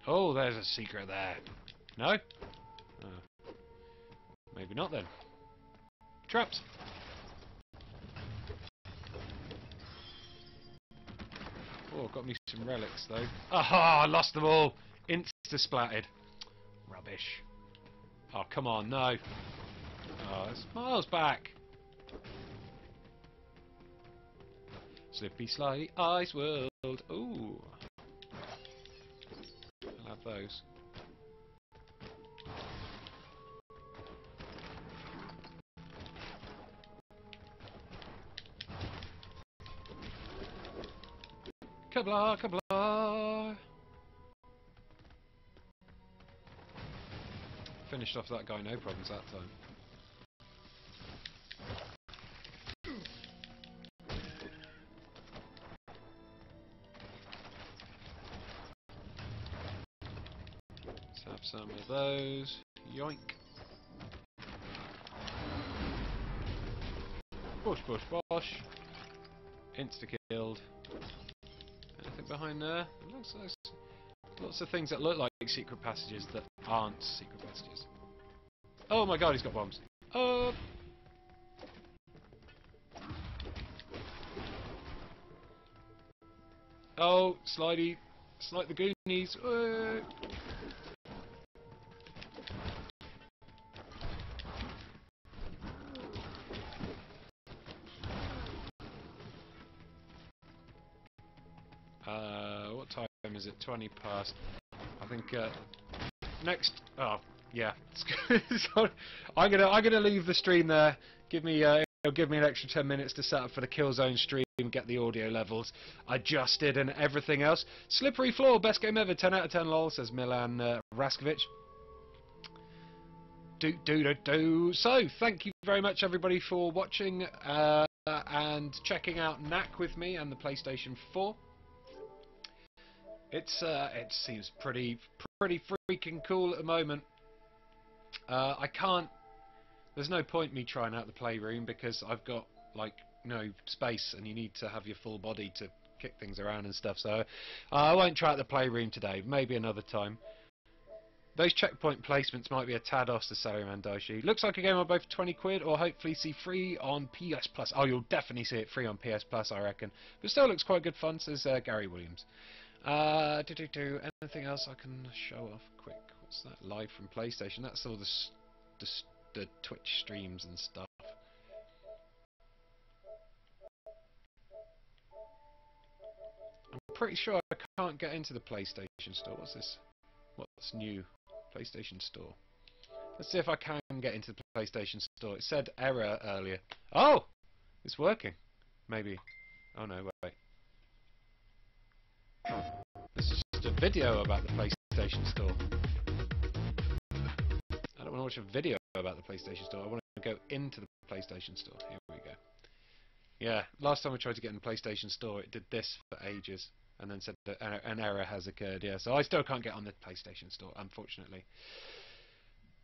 Oh, there's a secret there. No? Oh. Maybe not then. Traps. Oh, got me some relics though. Aha! I lost them all! Insta-splatted. Rubbish. Oh, come on, no. Oh, it's miles back. Slippy Slidey Ice World. Ooh. I'll have those. Kabla, kabla. Finished off that guy, no problems that time. Let's have some of those. Yoink. Push, push, push. Insta-killed. Behind there, it looks like lots of things that look like secret passages that aren't secret passages. Oh my god, he's got bombs! Oh! Oh, slidey, it's like the Goonies. What time is it? 20 past. I think next. Oh, yeah. I'm gonna leave the stream there. Give me it'll give me an extra 10 minutes to set up for the Killzone stream, get the audio levels adjusted and everything else. Slippery Floor, best game ever. 10 out of 10. Lol, says Milan Raskovic. Do do do do. So, thank you very much, everybody, for watching and checking out Knack with me and the PlayStation 4. It seems pretty freaking cool at the moment. I can't. There's no point me trying out the Playroom because I've got like no space, and you need to have your full body to kick things around and stuff. So I won't try out the Playroom today. Maybe another time. Those checkpoint placements might be a tad off to Sarimandaishi. Looks like a game on both 20 quid or hopefully see free on PS Plus. Oh, you'll definitely see it free on PS Plus, I reckon. But still looks quite good fun, says Gary Williams. Anything else I can show off quick? What's that? Live from PlayStation. That's all the Twitch streams and stuff. I'm pretty sure I can't get into the PlayStation Store. What's this? What's new? PlayStation Store. Let's see if I can get into the PlayStation Store. It said error earlier. Oh! It's working. Maybe. Oh no, wait. Oh, this is just a video about the PlayStation Store. I don't want to watch a video about the PlayStation Store. I want to go into the PlayStation Store. Here we go. Yeah, last time I tried to get in the PlayStation Store, it did this for ages, and then said that an error has occurred. Yeah, so I still can't get on the PlayStation Store, unfortunately.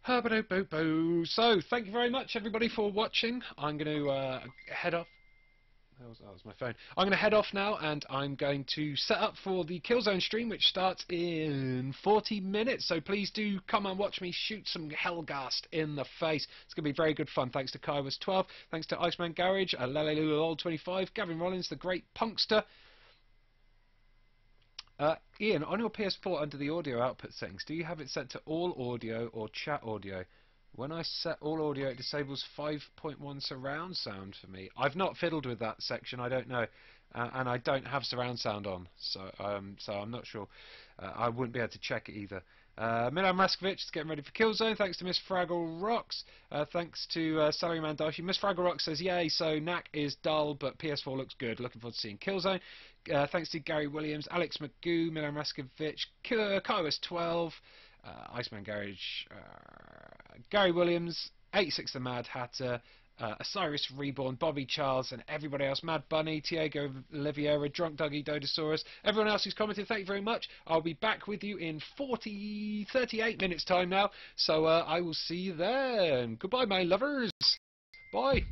So, thank you very much, everybody, for watching. I'm going to head off. That was my phone. I'm going to head off now, and I'm going to set up for the Killzone stream, which starts in 40 minutes. So please do come and watch me shoot some Hellgast in the face. It's going to be very good fun. Thanks to Kaiwas12, thanks to Iceman Garage, Lelelulol25, Gavin Rollins, the Great Punkster. Ian, on your PS4 under the audio output settings, do you have it set to all audio or chat audio? When I set all audio, it disables 5.1 surround sound for me. I've not fiddled with that section, I don't know, and I don't have surround sound on, so I'm not sure. I wouldn't be able to check it either. Milan Raskovic is getting ready for Killzone. Thanks to Miss Fraggle Rocks. Thanks to Salaryman Dashi. Miss Fraggle Rocks says, yay, so Knack is dull, but PS4 looks good. Looking forward to seeing Killzone. Thanks to Gary Williams, Alex McGoo, Milan Raskovic, Kaiwas12, Iceman Garage, Gary Williams, 86 The Mad Hatter, Osiris Reborn, Bobby Charles, and everybody else, Mad Bunny, Diego Oliveira, Drunk Dougie, Dodosaurus, everyone else who's commented, thank you very much. I'll be back with you in 38 minutes time now, so I will see you then. Goodbye, my lovers. Bye.